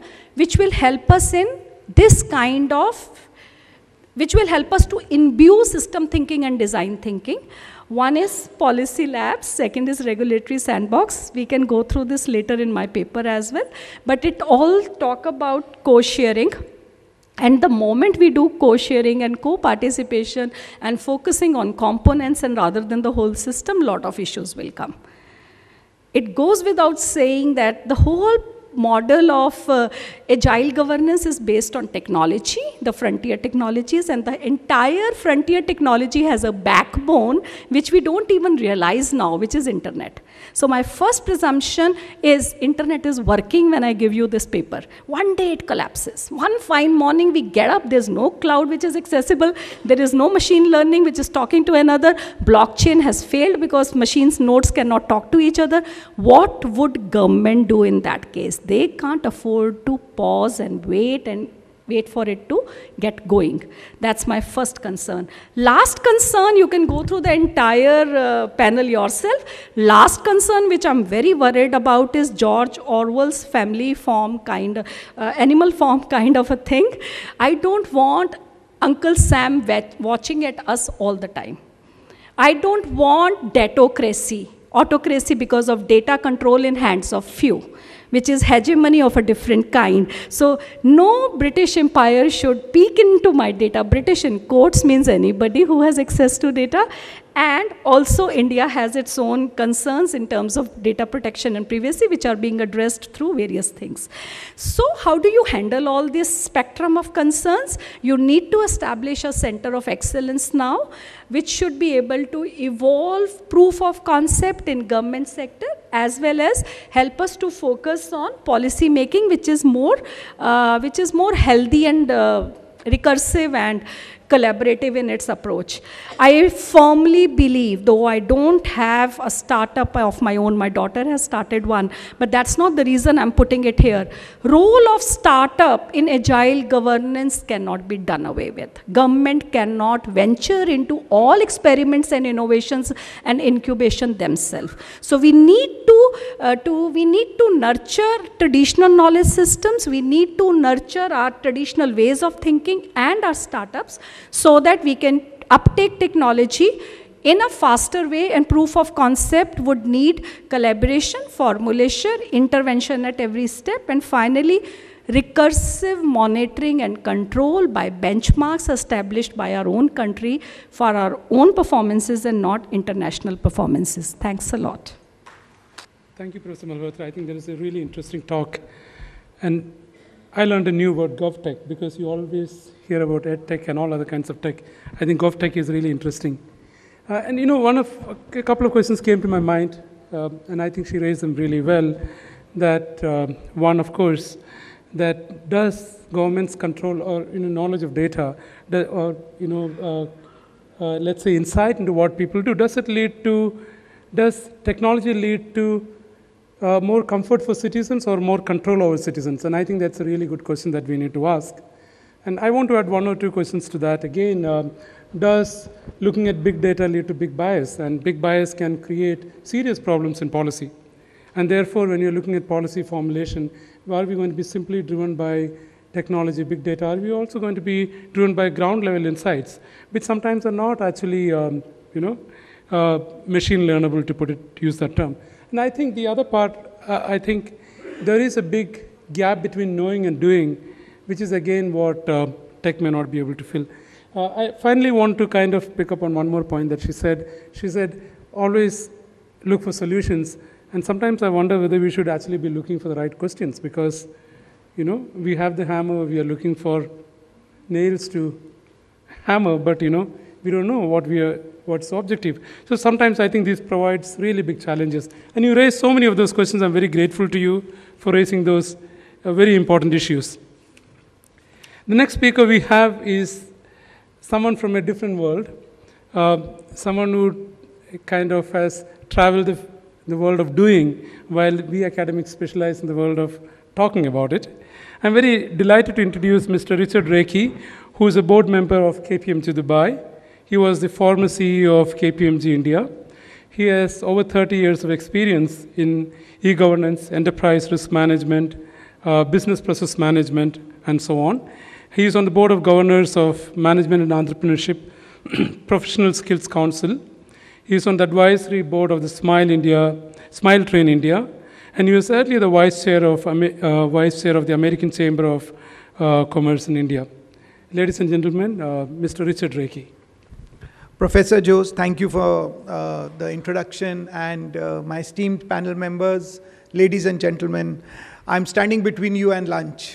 which will help us in this kind of, which will help us to imbue system thinking and design thinking. One is policy labs, second is regulatory sandbox. We can go through this later in my paper as well. But it all talk about co-sharing. And the moment we do co-sharing and co-participation and focusing on components and rather than the whole system, a lot of issues will come. It goes without saying that the whole model of uh, agile governance is based on technology, the frontier technologies, and the entire frontier technology has a backbone which we don't even realize now, which is internet. So my first presumption is internet is working when I give you this paper. One day it collapses. One fine morning we get up, there's no cloud which is accessible, there is no machine learning which is talking to another, blockchain has failed because machines' nodes cannot talk to each other. What would government do in that case? They can't afford to pause and wait and wait for it to get going. That's my first concern. Last concern, you can go through the entire uh, panel yourself. Last concern, which I'm very worried about, is George Orwell's family farm kind of, uh, animal farm kind of a thing. I don't want Uncle Sam watching at us all the time. I don't want datocracy, autocracy because of data control in hands of few, which is hegemony of a different kind. So no British Empire should peek into my data. British in quotes means anybody who has access to data. And also India has its own concerns in terms of data protection and privacy, which are being addressed through various things. So how do you handle all this spectrum of concerns? You need to establish a center of excellence now, which should be able to evolve proof of concept in government sector, as well as help us to focus on policy making, which is more, uh, which is more healthy and uh, recursive and collaborative in its approach. I firmly believe, though I don't have a startup of my own, my daughter has started one, but that's not the reason I'm putting it here. Role of startup in agile governance cannot be done away with. Government cannot venture into all experiments and innovations and incubation themselves. So we need to, uh, to, we need to nurture traditional knowledge systems, we need to nurture our traditional ways of thinking and our startups, so that we can uptake technology in a faster way, and proof of concept would need collaboration, formulation, intervention at every step, and finally recursive monitoring and control by benchmarks established by our own country for our own performances and not international performances. Thanks a lot. Thank you, Professor Malhotra. I think there is a really interesting talk. And I learned a new word, GovTech, because you always hear about EdTech and all other kinds of tech. I think GovTech is really interesting. Uh, and you know, one of a couple of questions came to my mind, uh, and I think she raised them really well, that uh, one, of course, that does government's control or you know, knowledge of data, or you know, uh, uh, let's say insight into what people do, does it lead to, does technology lead to Uh, more comfort for citizens or more control over citizens? And I think that's a really good question that we need to ask. And I want to add one or two questions to that. Again, uh, does looking at big data lead to big bias? And big bias can create serious problems in policy. And therefore, when you're looking at policy formulation, are we going to be simply driven by technology, big data? Are we also going to be driven by ground level insights, which sometimes are not actually, um, you know, uh, machine learnable, to put it, use that term. And I think the other part, uh, I think there is a big gap between knowing and doing, which is again what uh, tech may not be able to fill. Uh, I finally want to kind of pick up on one more point that she said. She said, always look for solutions. And sometimes I wonder whether we should actually be looking for the right questions, because, you know, we have the hammer, we are looking for nails to hammer, but, you know, we don't know what we are, what's objective. So sometimes I think this provides really big challenges. And you raised so many of those questions. I'm very grateful to you for raising those uh, very important issues. The next speaker we have is someone from a different world, uh, someone who kind of has traveled the, the world of doing, while we academics specialize in the world of talking about it. I'm very delighted to introduce Mister Richard Rekhy, who is a board member of K P M G Dubai. He was the former C E O of K P M G India. He has over thirty years of experience in e-governance, enterprise risk management, uh, business process management, and so on. He is on the board of governors of Management and Entrepreneurship Professional Skills Council. He is on the advisory board of the Smile India, Smile Train India, and he was earlier the vice chair of uh, vice chair of the American Chamber of uh, Commerce in India. Ladies and gentlemen, uh, Mister Richard Rekhy. Professor Jose, thank you for uh, the introduction, and uh, my esteemed panel members, ladies and gentlemen, I'm standing between you and lunch.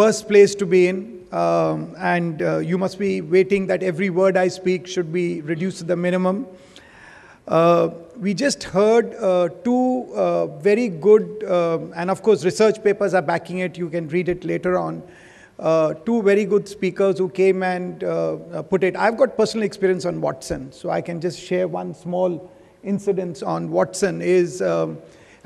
Worst place to be in, um, and uh, you must be waiting that every word I speak should be reduced to the minimum. Uh, we just heard uh, two uh, very good, uh, and of course research papers are backing it, you can read it later on. Uh, two very good speakers who came and uh, put it. I've got personal experience on Watson, so I can just share one small incident on Watson. Is um,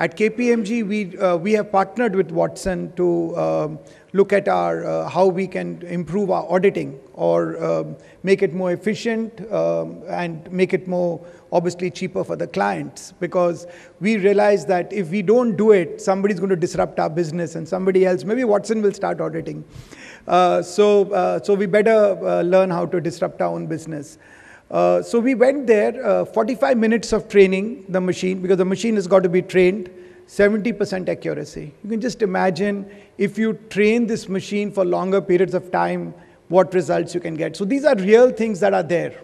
at K P M G, we, uh, we have partnered with Watson to um, look at our, uh, how we can improve our auditing or um, make it more efficient um, and make it more, obviously, cheaper for the clients, because we realize that if we don't do it, somebody's going to disrupt our business and somebody else, maybe Watson will start auditing. Uh, so, uh, so we better uh, learn how to disrupt our own business. Uh, so we went there, uh, forty-five minutes of training the machine, because the machine has got to be trained, seventy percent accuracy. You can just imagine if you train this machine for longer periods of time, what results you can get. So these are real things that are there.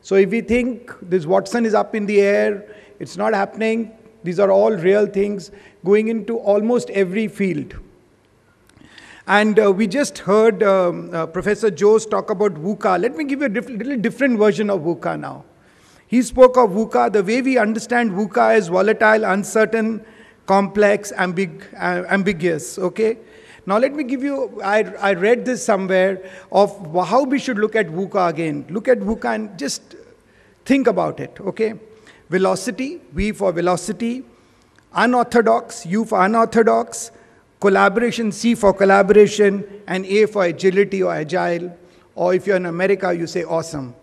So if we think this Watson is up in the air, it's not happening, these are all real things going into almost every field. And uh, we just heard um, uh, Professor Jose talk about VUCA. Let me give you a diff little different version of VUCA now. He spoke of VUCA. The way we understand VUCA is volatile, uncertain, complex, ambig uh, ambiguous, okay? Now let me give you, I, I read this somewhere, of how we should look at VUCA again. Look at VUCA and just think about it, okay? Velocity, V for velocity. Unorthodox, U for unorthodox. Collaboration, C for collaboration, and A for agility or agile. Or if you're in America, you say awesome.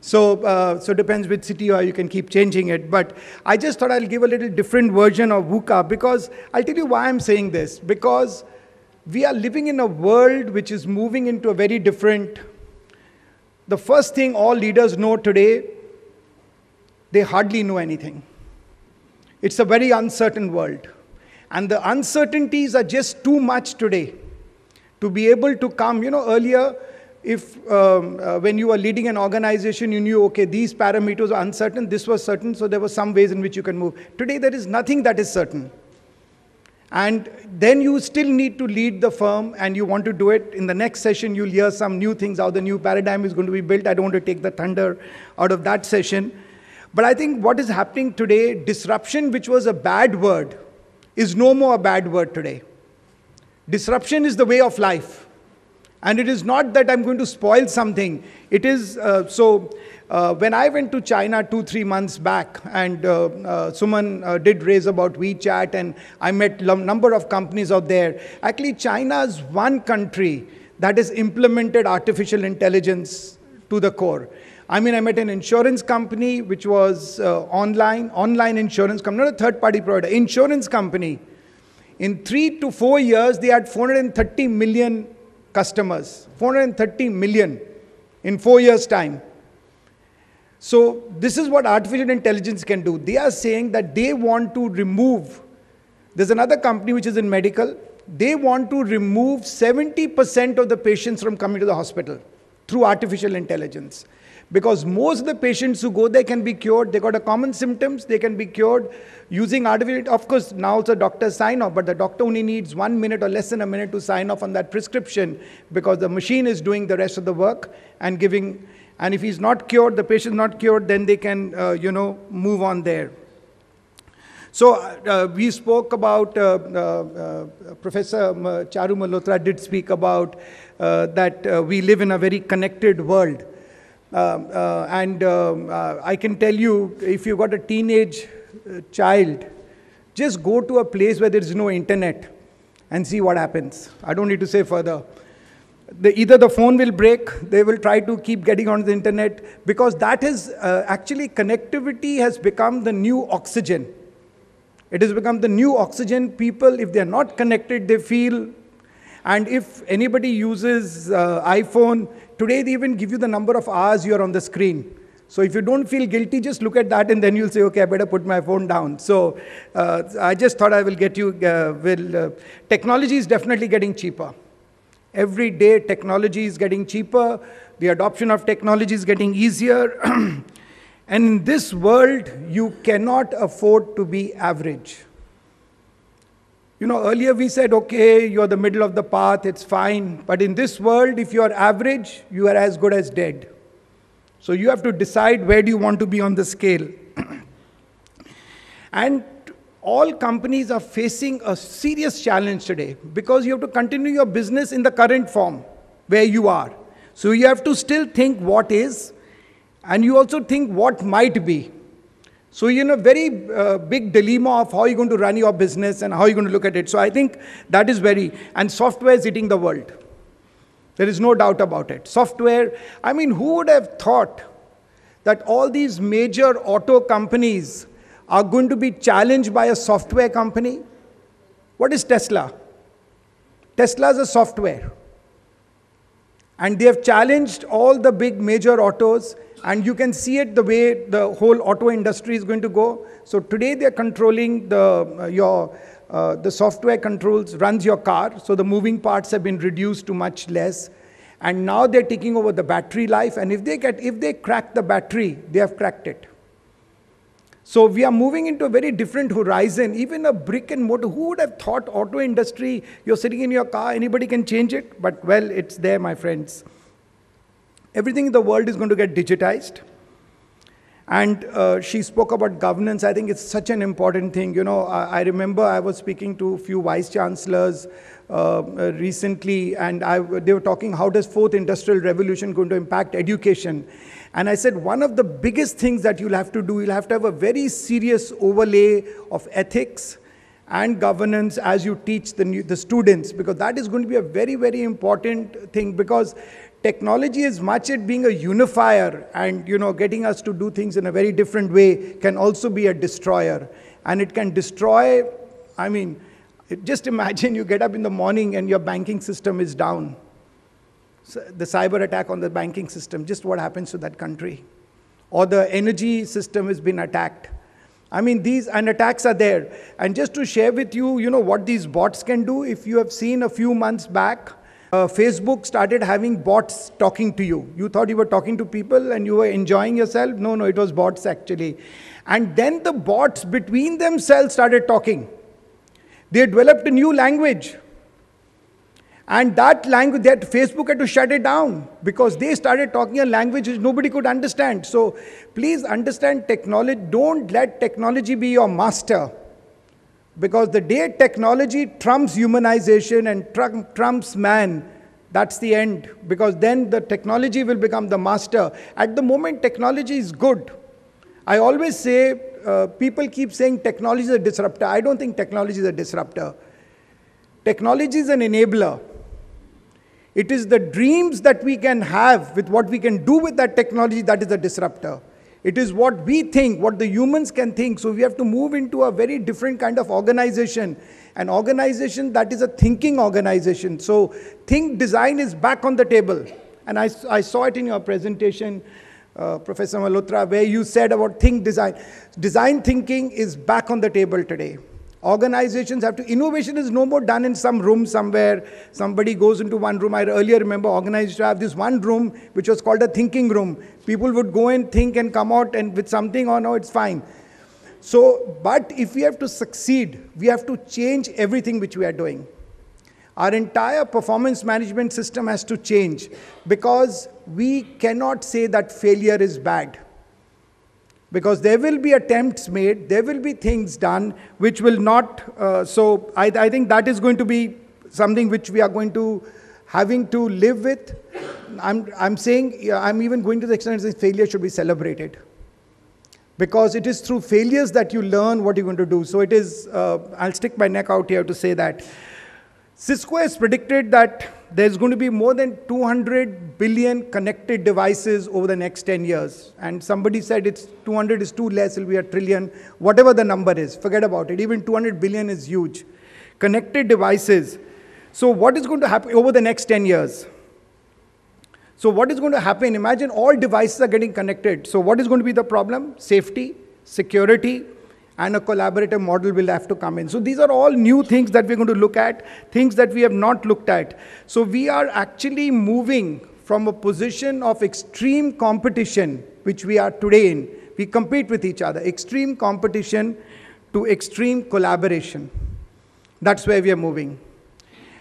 So, uh, so it depends which city you are, you can keep changing it. But I just thought I'll give a little different version of VUCA, because I'll tell you why I'm saying this. Because we are living in a world which is moving into a very different. The first thing all leaders know today, they hardly know anything. It's a very uncertain world. And the uncertainties are just too much today to be able to come. You know, earlier, if um, uh, when you were leading an organization, you knew, okay, these parameters are uncertain, this was certain, so there were some ways in which you can move. Today, there is nothing that is certain. And then you still need to lead the firm, and you want to do it. In the next session, you'll hear some new things, how the new paradigm is going to be built. I don't want to take the thunder out of that session. But I think what is happening today, disruption, which was a bad word, is no more a bad word today. Disruption is the way of life. And it is not that I'm going to spoil something. It is, uh, so uh, when I went to China two, three months back, and uh, uh, Suman uh, did raise about WeChat, and I met a number of companies out there. Actually, China is one country that has implemented artificial intelligence to the core. I mean, I met an insurance company which was uh, online, online insurance company, not a third-party provider, insurance company. In three to four years, they had four hundred thirty million customers, four hundred thirty million in four years' time. So this is what artificial intelligence can do. They are saying that they want to remove, there's another company which is in medical, they want to remove seventy percent of the patients from coming to the hospital through artificial intelligence. Because most of the patients who go there can be cured. They got a common symptoms. They can be cured using artificial. Of course, now it's a doctor's sign-off, but the doctor only needs one minute or less than a minute to sign off on that prescription, because the machine is doing the rest of the work and giving. And if he's not cured, the patient's not cured, then they can, uh, you know, move on there. So uh, we spoke about, uh, uh, uh, Professor Charru Malhotra did speak about uh, that uh, we live in a very connected world. Uh, uh, and uh, uh, I can tell you, if you've got a teenage uh, child, just go to a place where there's no internet and see what happens. I don't need to say further. The, either the phone will break, they will try to keep getting on the internet, because that is uh, actually connectivity has become the new oxygen. It has become the new oxygen. People, if they're not connected, they feel, and if anybody uses uh, iPhone, today they even give you the number of hours you're on the screen. So if you don't feel guilty, just look at that and then you'll say, okay, I better put my phone down. So uh, I just thought I will get you, uh, will, uh, technology is definitely getting cheaper. Every day technology is getting cheaper, the adoption of technology is getting easier. And in this world, you cannot afford to be average. You know, earlier we said, okay, you're the middle of the path, it's fine. But in this world, if you're average, you are as good as dead. So you have to decide where do you want to be on the scale. And all companies are facing a serious challenge today because you have to continue your business in the current form where you are. So you have to still think what is, and you also think what might be. So you're in a very uh, big dilemma of how you're going to run your business and how you're going to look at it. So I think that is very, and software is eating the world. There is no doubt about it. Software, I mean, who would have thought that all these major auto companies are going to be challenged by a software company? What is Tesla? Tesla is a software. And they have challenged all the big major autos, and you can see it the way the whole auto industry is going to go. So today they're controlling the, uh, your, Uh, the software controls, runs your car, so the moving parts have been reduced to much less. And now they're taking over the battery life, and if they get, if they crack the battery, they have cracked it. So we are moving into a very different horizon, even a brick and mortar. Who would have thought auto industry, you're sitting in your car, anybody can change it? But well, it's there, my friends. Everything in the world is going to get digitized. And uh, she spoke about governance. I think it's such an important thing. You know, I, I remember I was speaking to a few vice chancellors uh, recently, and I, they were talking, how does fourth industrial revolution going to impact education? And I said, one of the biggest things that you'll have to do, you'll have to have a very serious overlay of ethics and governance as you teach the, new, the students, because that is going to be a very, very important thing, because technology, as much as being a unifier and, you know, getting us to do things in a very different way, can also be a destroyer. And it can destroy, I mean, just imagine you get up in the morning and your banking system is down. So the cyber attack on the banking system, just what happens to that country. Or the energy system has been attacked. I mean, these and attacks are there. And just to share with you, you know, what these bots can do, if you have seen a few months back, Uh, Facebook started having bots talking to you. You thought you were talking to people and you were enjoying yourself. No, no, it was bots actually. And then the bots between themselves started talking. They developed a new language. And that language, that Facebook had to shut it down because they started talking a language which nobody could understand. So please understand technology. Don't let technology be your master. Because the day technology trumps humanization and trump, trumps man, that's the end. Because then the technology will become the master. At the moment, technology is good. I always say, uh, people keep saying technology is a disruptor. I don't think technology is a disruptor. Technology is an enabler. It is the dreams that we can have with what we can do with that technology that is a disruptor. It is what we think, what the humans can think. So we have to move into a very different kind of organization. An organization that is a thinking organization. So think design is back on the table. And I, I saw it in your presentation, uh, Professor Malhotra, where you said about think design. Design thinking is back on the table today. Organizations have to, innovation is no more done in some room somewhere. Somebody goes into one room. I earlier remember organizations have this one room which was called a thinking room. People would go and think and come out and with something, oh no, it's fine. So, but if we have to succeed, we have to change everything which we are doing. Our entire performance management system has to change because we cannot say that failure is bad. Because there will be attempts made, there will be things done which will not, uh, so I, I think that is going to be something which we are going to, having to live with. I'm, I'm saying, I'm even going to the extent that failure should be celebrated. Because it is through failures that you learn what you're going to do. So it is, uh, I'll stick my neck out here to say that. Cisco has predicted that there's going to be more than two hundred billion connected devices over the next ten years. And somebody said it's two hundred is too less, it'll be a trillion. Whatever the number is, forget about it. Even two hundred billion is huge. Connected devices. So what is going to happen over the next ten years? So what is going to happen? Imagine all devices are getting connected. So what is going to be the problem? Safety, security, and a collaborative model will have to come in. So these are all new things that we're going to look at, things that we have not looked at. So we are actually moving from a position of extreme competition, which we are today in. We compete with each other, extreme competition to extreme collaboration. That's where we are moving.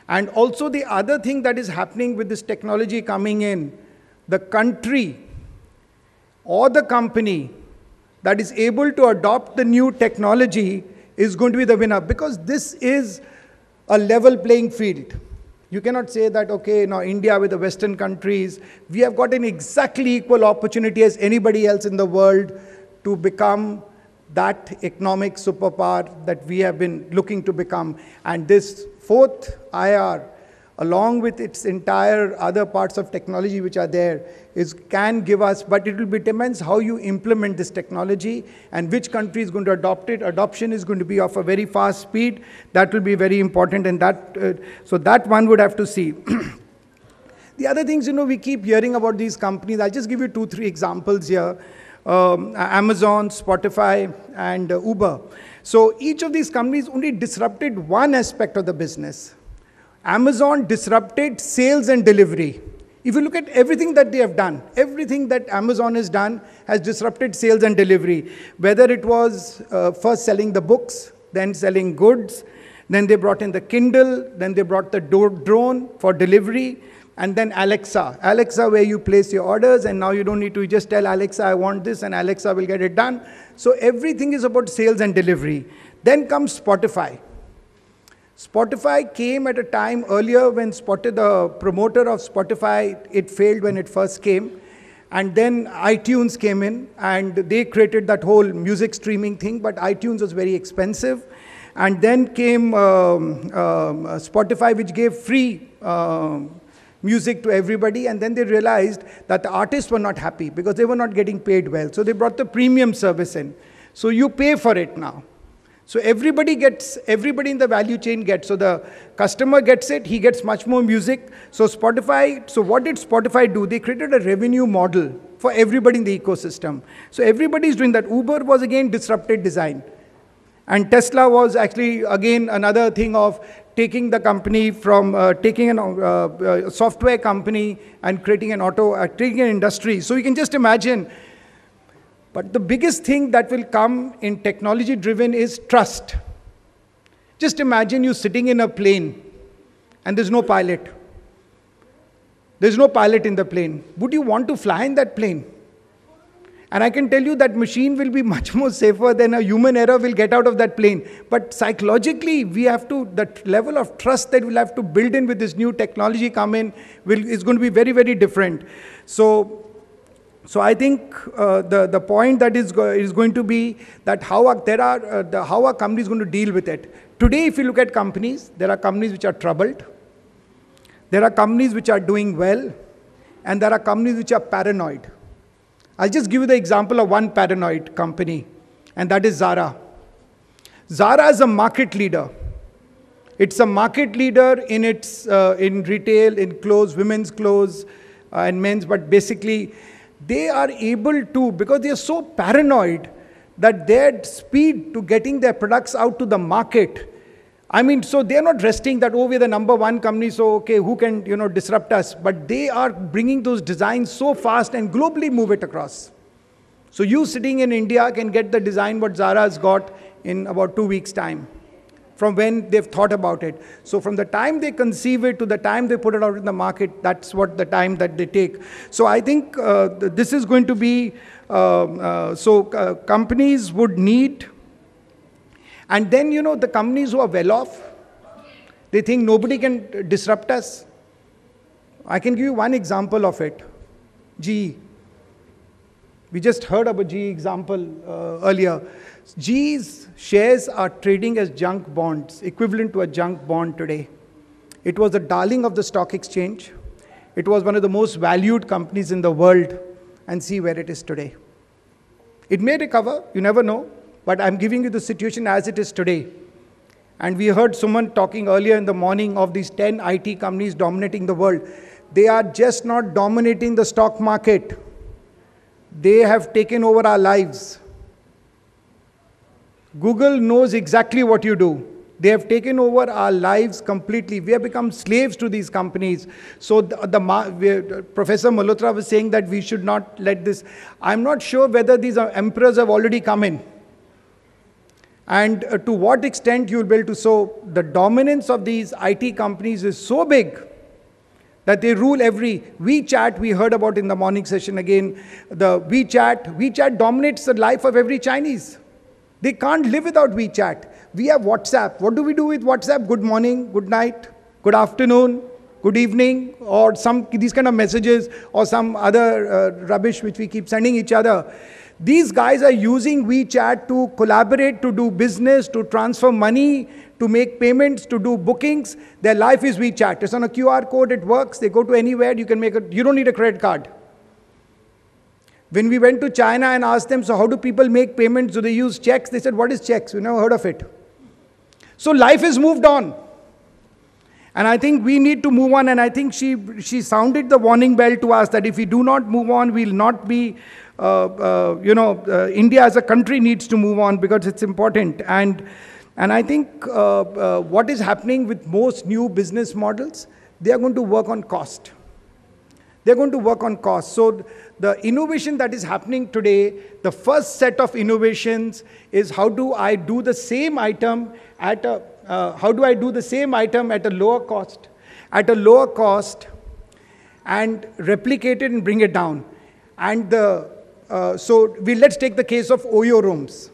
And also the other thing that is happening with this technology coming in, the country or the company that is able to adopt the new technology is going to be the winner, because this is a level playing field. You cannot say that, okay, now India with the Western countries, we have got an exactly equal opportunity as anybody else in the world to become that economic superpower that we have been looking to become. And this fourth I R, along with its entire other parts of technology which are there, is can give us, but it will be depends how you implement this technology and which country is going to adopt it. Adoption is going to be of a very fast speed. That will be very important, and that, uh, so that one would have to see. The other things, you know, we keep hearing about these companies. I'll just give you two, three examples here. Um, Amazon, Spotify, and uh, Uber. So each of these companies only disrupted one aspect of the business. Amazon disrupted sales and delivery. If you look at everything that they have done, everything that Amazon has done has disrupted sales and delivery. Whether it was uh, first selling the books, then selling goods, then they brought in the Kindle, then they brought the drone for delivery, and then Alexa. Alexa, where you place your orders, and now you don't need to just tell Alexa, I want this, and Alexa will get it done. So everything is about sales and delivery. Then comes Spotify. Spotify came at a time earlier when Spotify, the promoter of Spotify, it failed when it first came. And then iTunes came in, and they created that whole music streaming thing, but iTunes was very expensive. And then came um, um, Spotify, which gave free um, music to everybody, and then they realized that the artists were not happy because they were not getting paid well. So they brought the premium service in. So you pay for it now. So everybody gets, everybody in the value chain gets. So the customer gets it, he gets much more music. So Spotify, so what did Spotify do? They created a revenue model for everybody in the ecosystem. So everybody's doing that. Uber was again disrupted design. And Tesla was actually again another thing of taking the company from, uh, taking a uh, uh, software company and creating an auto, uh, taking an industry. So you can just imagine. But the biggest thing that will come in technology-driven is trust. Just imagine you sitting in a plane and there's no pilot. There's no pilot in the plane. Would you want to fly in that plane? And I can tell you that machine will be much more safer than a human error will get out of that plane. But psychologically, we have to, that level of trust that we'll have to build in with this new technology come in will, is going to be very, very different. So. So I think uh, the, the point that is, go is going to be that how are, there are, uh, the, how are companies going to deal with it? Today, if you look at companies, there are companies which are troubled. There are companies which are doing well. And there are companies which are paranoid. I'll just give you the example of one paranoid company. And that is Zara. Zara is a market leader. It's a market leader in, its, uh, in retail, in clothes, women's clothes, uh, and men's, but basically, they are able to, because they are so paranoid that their speed to getting their products out to the market, I mean, so they're not resting that, oh, we're the number one company, so okay, who can, you know, disrupt us? But they are bringing those designs so fast and globally move it across. So you sitting in India can get the design what Zara has got in about two weeks' time, from when they've thought about it. So from the time they conceive it to the time they put it out in the market, that's what the time that they take. So I think uh, th this is going to be, uh, uh, so uh, companies would need, and then, you know, the companies who are well off, they think nobody can disrupt us. I can give you one example of it, G E. We just heard about G E example uh, earlier. G E's shares are trading as junk bonds, equivalent to a junk bond today. It was the darling of the stock exchange. It was one of the most valued companies in the world, and see where it is today. It may recover, you never know, but I'm giving you the situation as it is today. And we heard someone talking earlier in the morning of these ten I T companies dominating the world. They are just not dominating the stock market. They have taken over our lives. Google knows exactly what you do. They have taken over our lives completely. We have become slaves to these companies. So the, the, Professor Malhotra was saying that we should not let this. I'm not sure whether these emperors have already come in. And to what extent you'll be able to. So the dominance of these I T companies is so big that they rule every. WeChat, we heard about in the morning session again. The WeChat, WeChat dominates the life of every Chinese. They can't live without WeChat. We have WhatsApp. What do we do with WhatsApp? Good morning, good night, good afternoon, good evening, or some these kind of messages or some other uh, rubbish which we keep sending each other. These guys are using WeChat to collaborate, to do business, to transfer money, to make payments, to do bookings. Their life is WeChat. It's on a Q R code, it works. They go to anywhere, you can make it. You don't need a credit card. When we went to China and asked them, so how do people make payments? Do they use checks? They said, what is checks? We never heard of it. So life has moved on. And I think we need to move on. And I think she, she sounded the warning bell to us that if we do not move on, we'll not be, uh, uh, you know, uh, India as a country needs to move on because it's important. And, and I think uh, uh, what is happening with most new business models, they are going to work on cost. They're going to work on cost. So the innovation that is happening today, the first set of innovations is how do I do the same item at a, uh, how do I do the same item at a lower cost, at a lower cost and replicate it and bring it down. And the, uh, so we, let's take the case of Oyo Rooms.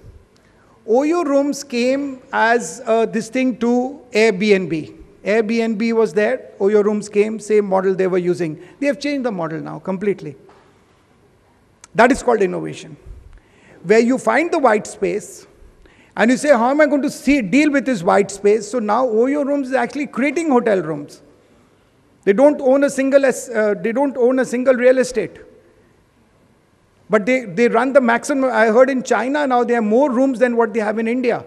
Oyo Rooms came as uh, this thing to Airbnb. Airbnb was there, Oyo Rooms came, same model they were using. They have changed the model now completely. That is called innovation. Where you find the white space and you say, how am I going to see, deal with this white space? So now Oyo Rooms is actually creating hotel rooms. They don't own a single, uh, they don't own a single real estate. But they, they run the maximum. I heard in China now they have more rooms than what they have in India.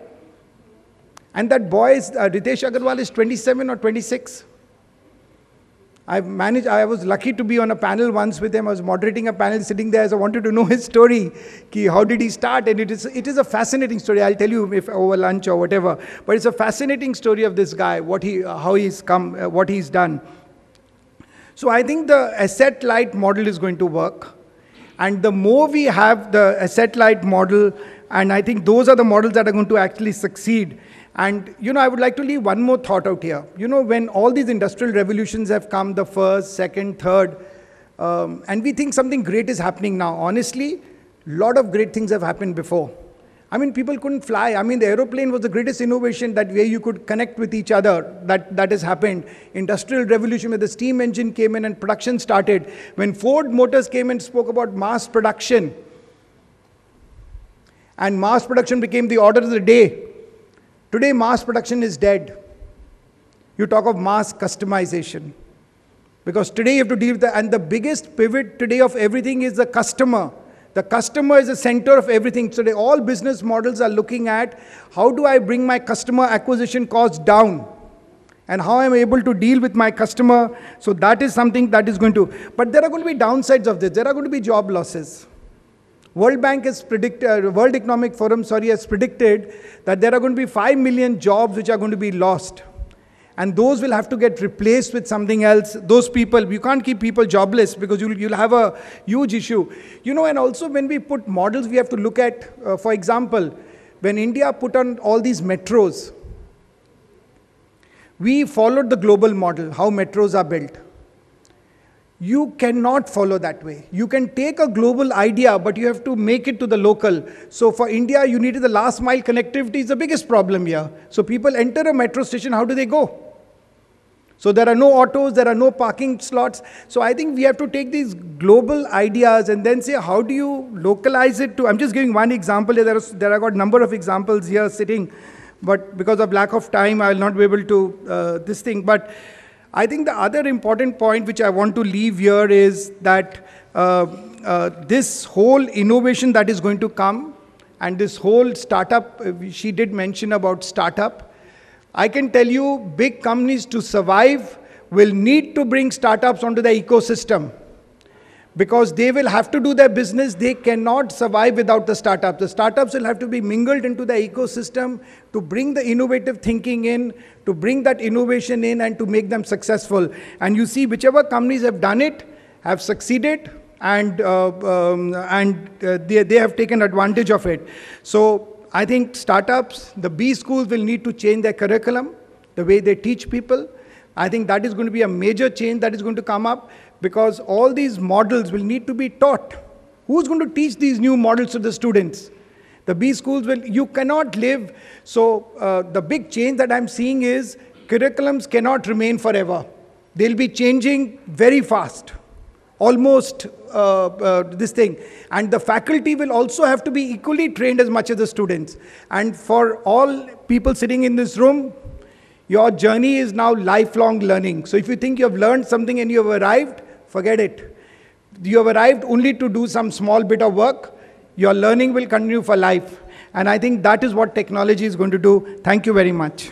And that boy, is, uh, Ritesh Agarwal, is twenty-seven or twenty-six. I've managed, I was lucky to be on a panel once with him. I was moderating a panel sitting there as I wanted to know his story. Ki, how did he start? And it is, it is a fascinating story. I'll tell you if over lunch or whatever. But it's a fascinating story of this guy, what he, uh, how he's come, uh, what he's done. So I think the asset-light model is going to work. And the more we have the asset-light model, and I think those are the models that are going to actually succeed. And, you know, I would like to leave one more thought out here. You know, when all these industrial revolutions have come, the first, second, third, um, and we think something great is happening now. Honestly, a lot of great things have happened before. I mean, people couldn't fly. I mean, the aeroplane was the greatest innovation that way you could connect with each other. That, that has happened. Industrial revolution, where the steam engine came in and production started. When Ford Motors came and spoke about mass production, and mass production became the order of the day. Today, mass production is dead. You talk of mass customization. Because today you have to deal with that. And the biggest pivot today of everything is the customer. The customer is the center of everything. Today, all business models are looking at how do I bring my customer acquisition cost down? And how am I able to deal with my customer? So that is something that is going to. But there are going to be downsides of this. There are going to be job losses. World Bank has predicted, uh, World Economic Forum, sorry, has predicted that there are going to be five million jobs which are going to be lost. And those will have to get replaced with something else. Those people, you can't keep people jobless because you'll, you'll have a huge issue. You know, and also when we put models, we have to look at, uh, for example, when India put on all these metros, we followed the global model, how metros are built. You cannot follow that way. You can take a global idea, but you have to make it to the local. So for India, you needed the last mile connectivity is the biggest problem here. So people enter a metro station, how do they go? So there are no autos, there are no parking slots. So I think we have to take these global ideas and then say, how do you localize it to, I'm just giving one example here. There are, there are got a number of examples here sitting, but because of lack of time, I will not be able to, uh, this thing. But I think the other important point which I want to leave here is that uh, uh, this whole innovation that is going to come and this whole startup, she did mention about startup. I can tell you, big companies to survive will need to bring startups onto the ecosystem, because they will have to do their business. They cannot survive without the startup. The startups will have to be mingled into the ecosystem to bring the innovative thinking in, to bring that innovation in, and to make them successful. And you see, whichever companies have done it, have succeeded, and, uh, um, and uh, they, they have taken advantage of it. So I think startups, the B schools will need to change their curriculum, the way they teach people. I think that is going to be a major change that is going to come up, because all these models will need to be taught. Who's going to teach these new models to the students? The B schools will, you cannot live. So uh, the big change that I'm seeing is curriculums cannot remain forever. They'll be changing very fast, almost uh, uh, this thing. And the faculty will also have to be equally trained as much as the students. And for all people sitting in this room, your journey is now lifelong learning. So if you think you have learned something and you have arrived, forget it. You have arrived only to do some small bit of work. Your learning will continue for life. And I think that is what technology is going to do. Thank you very much.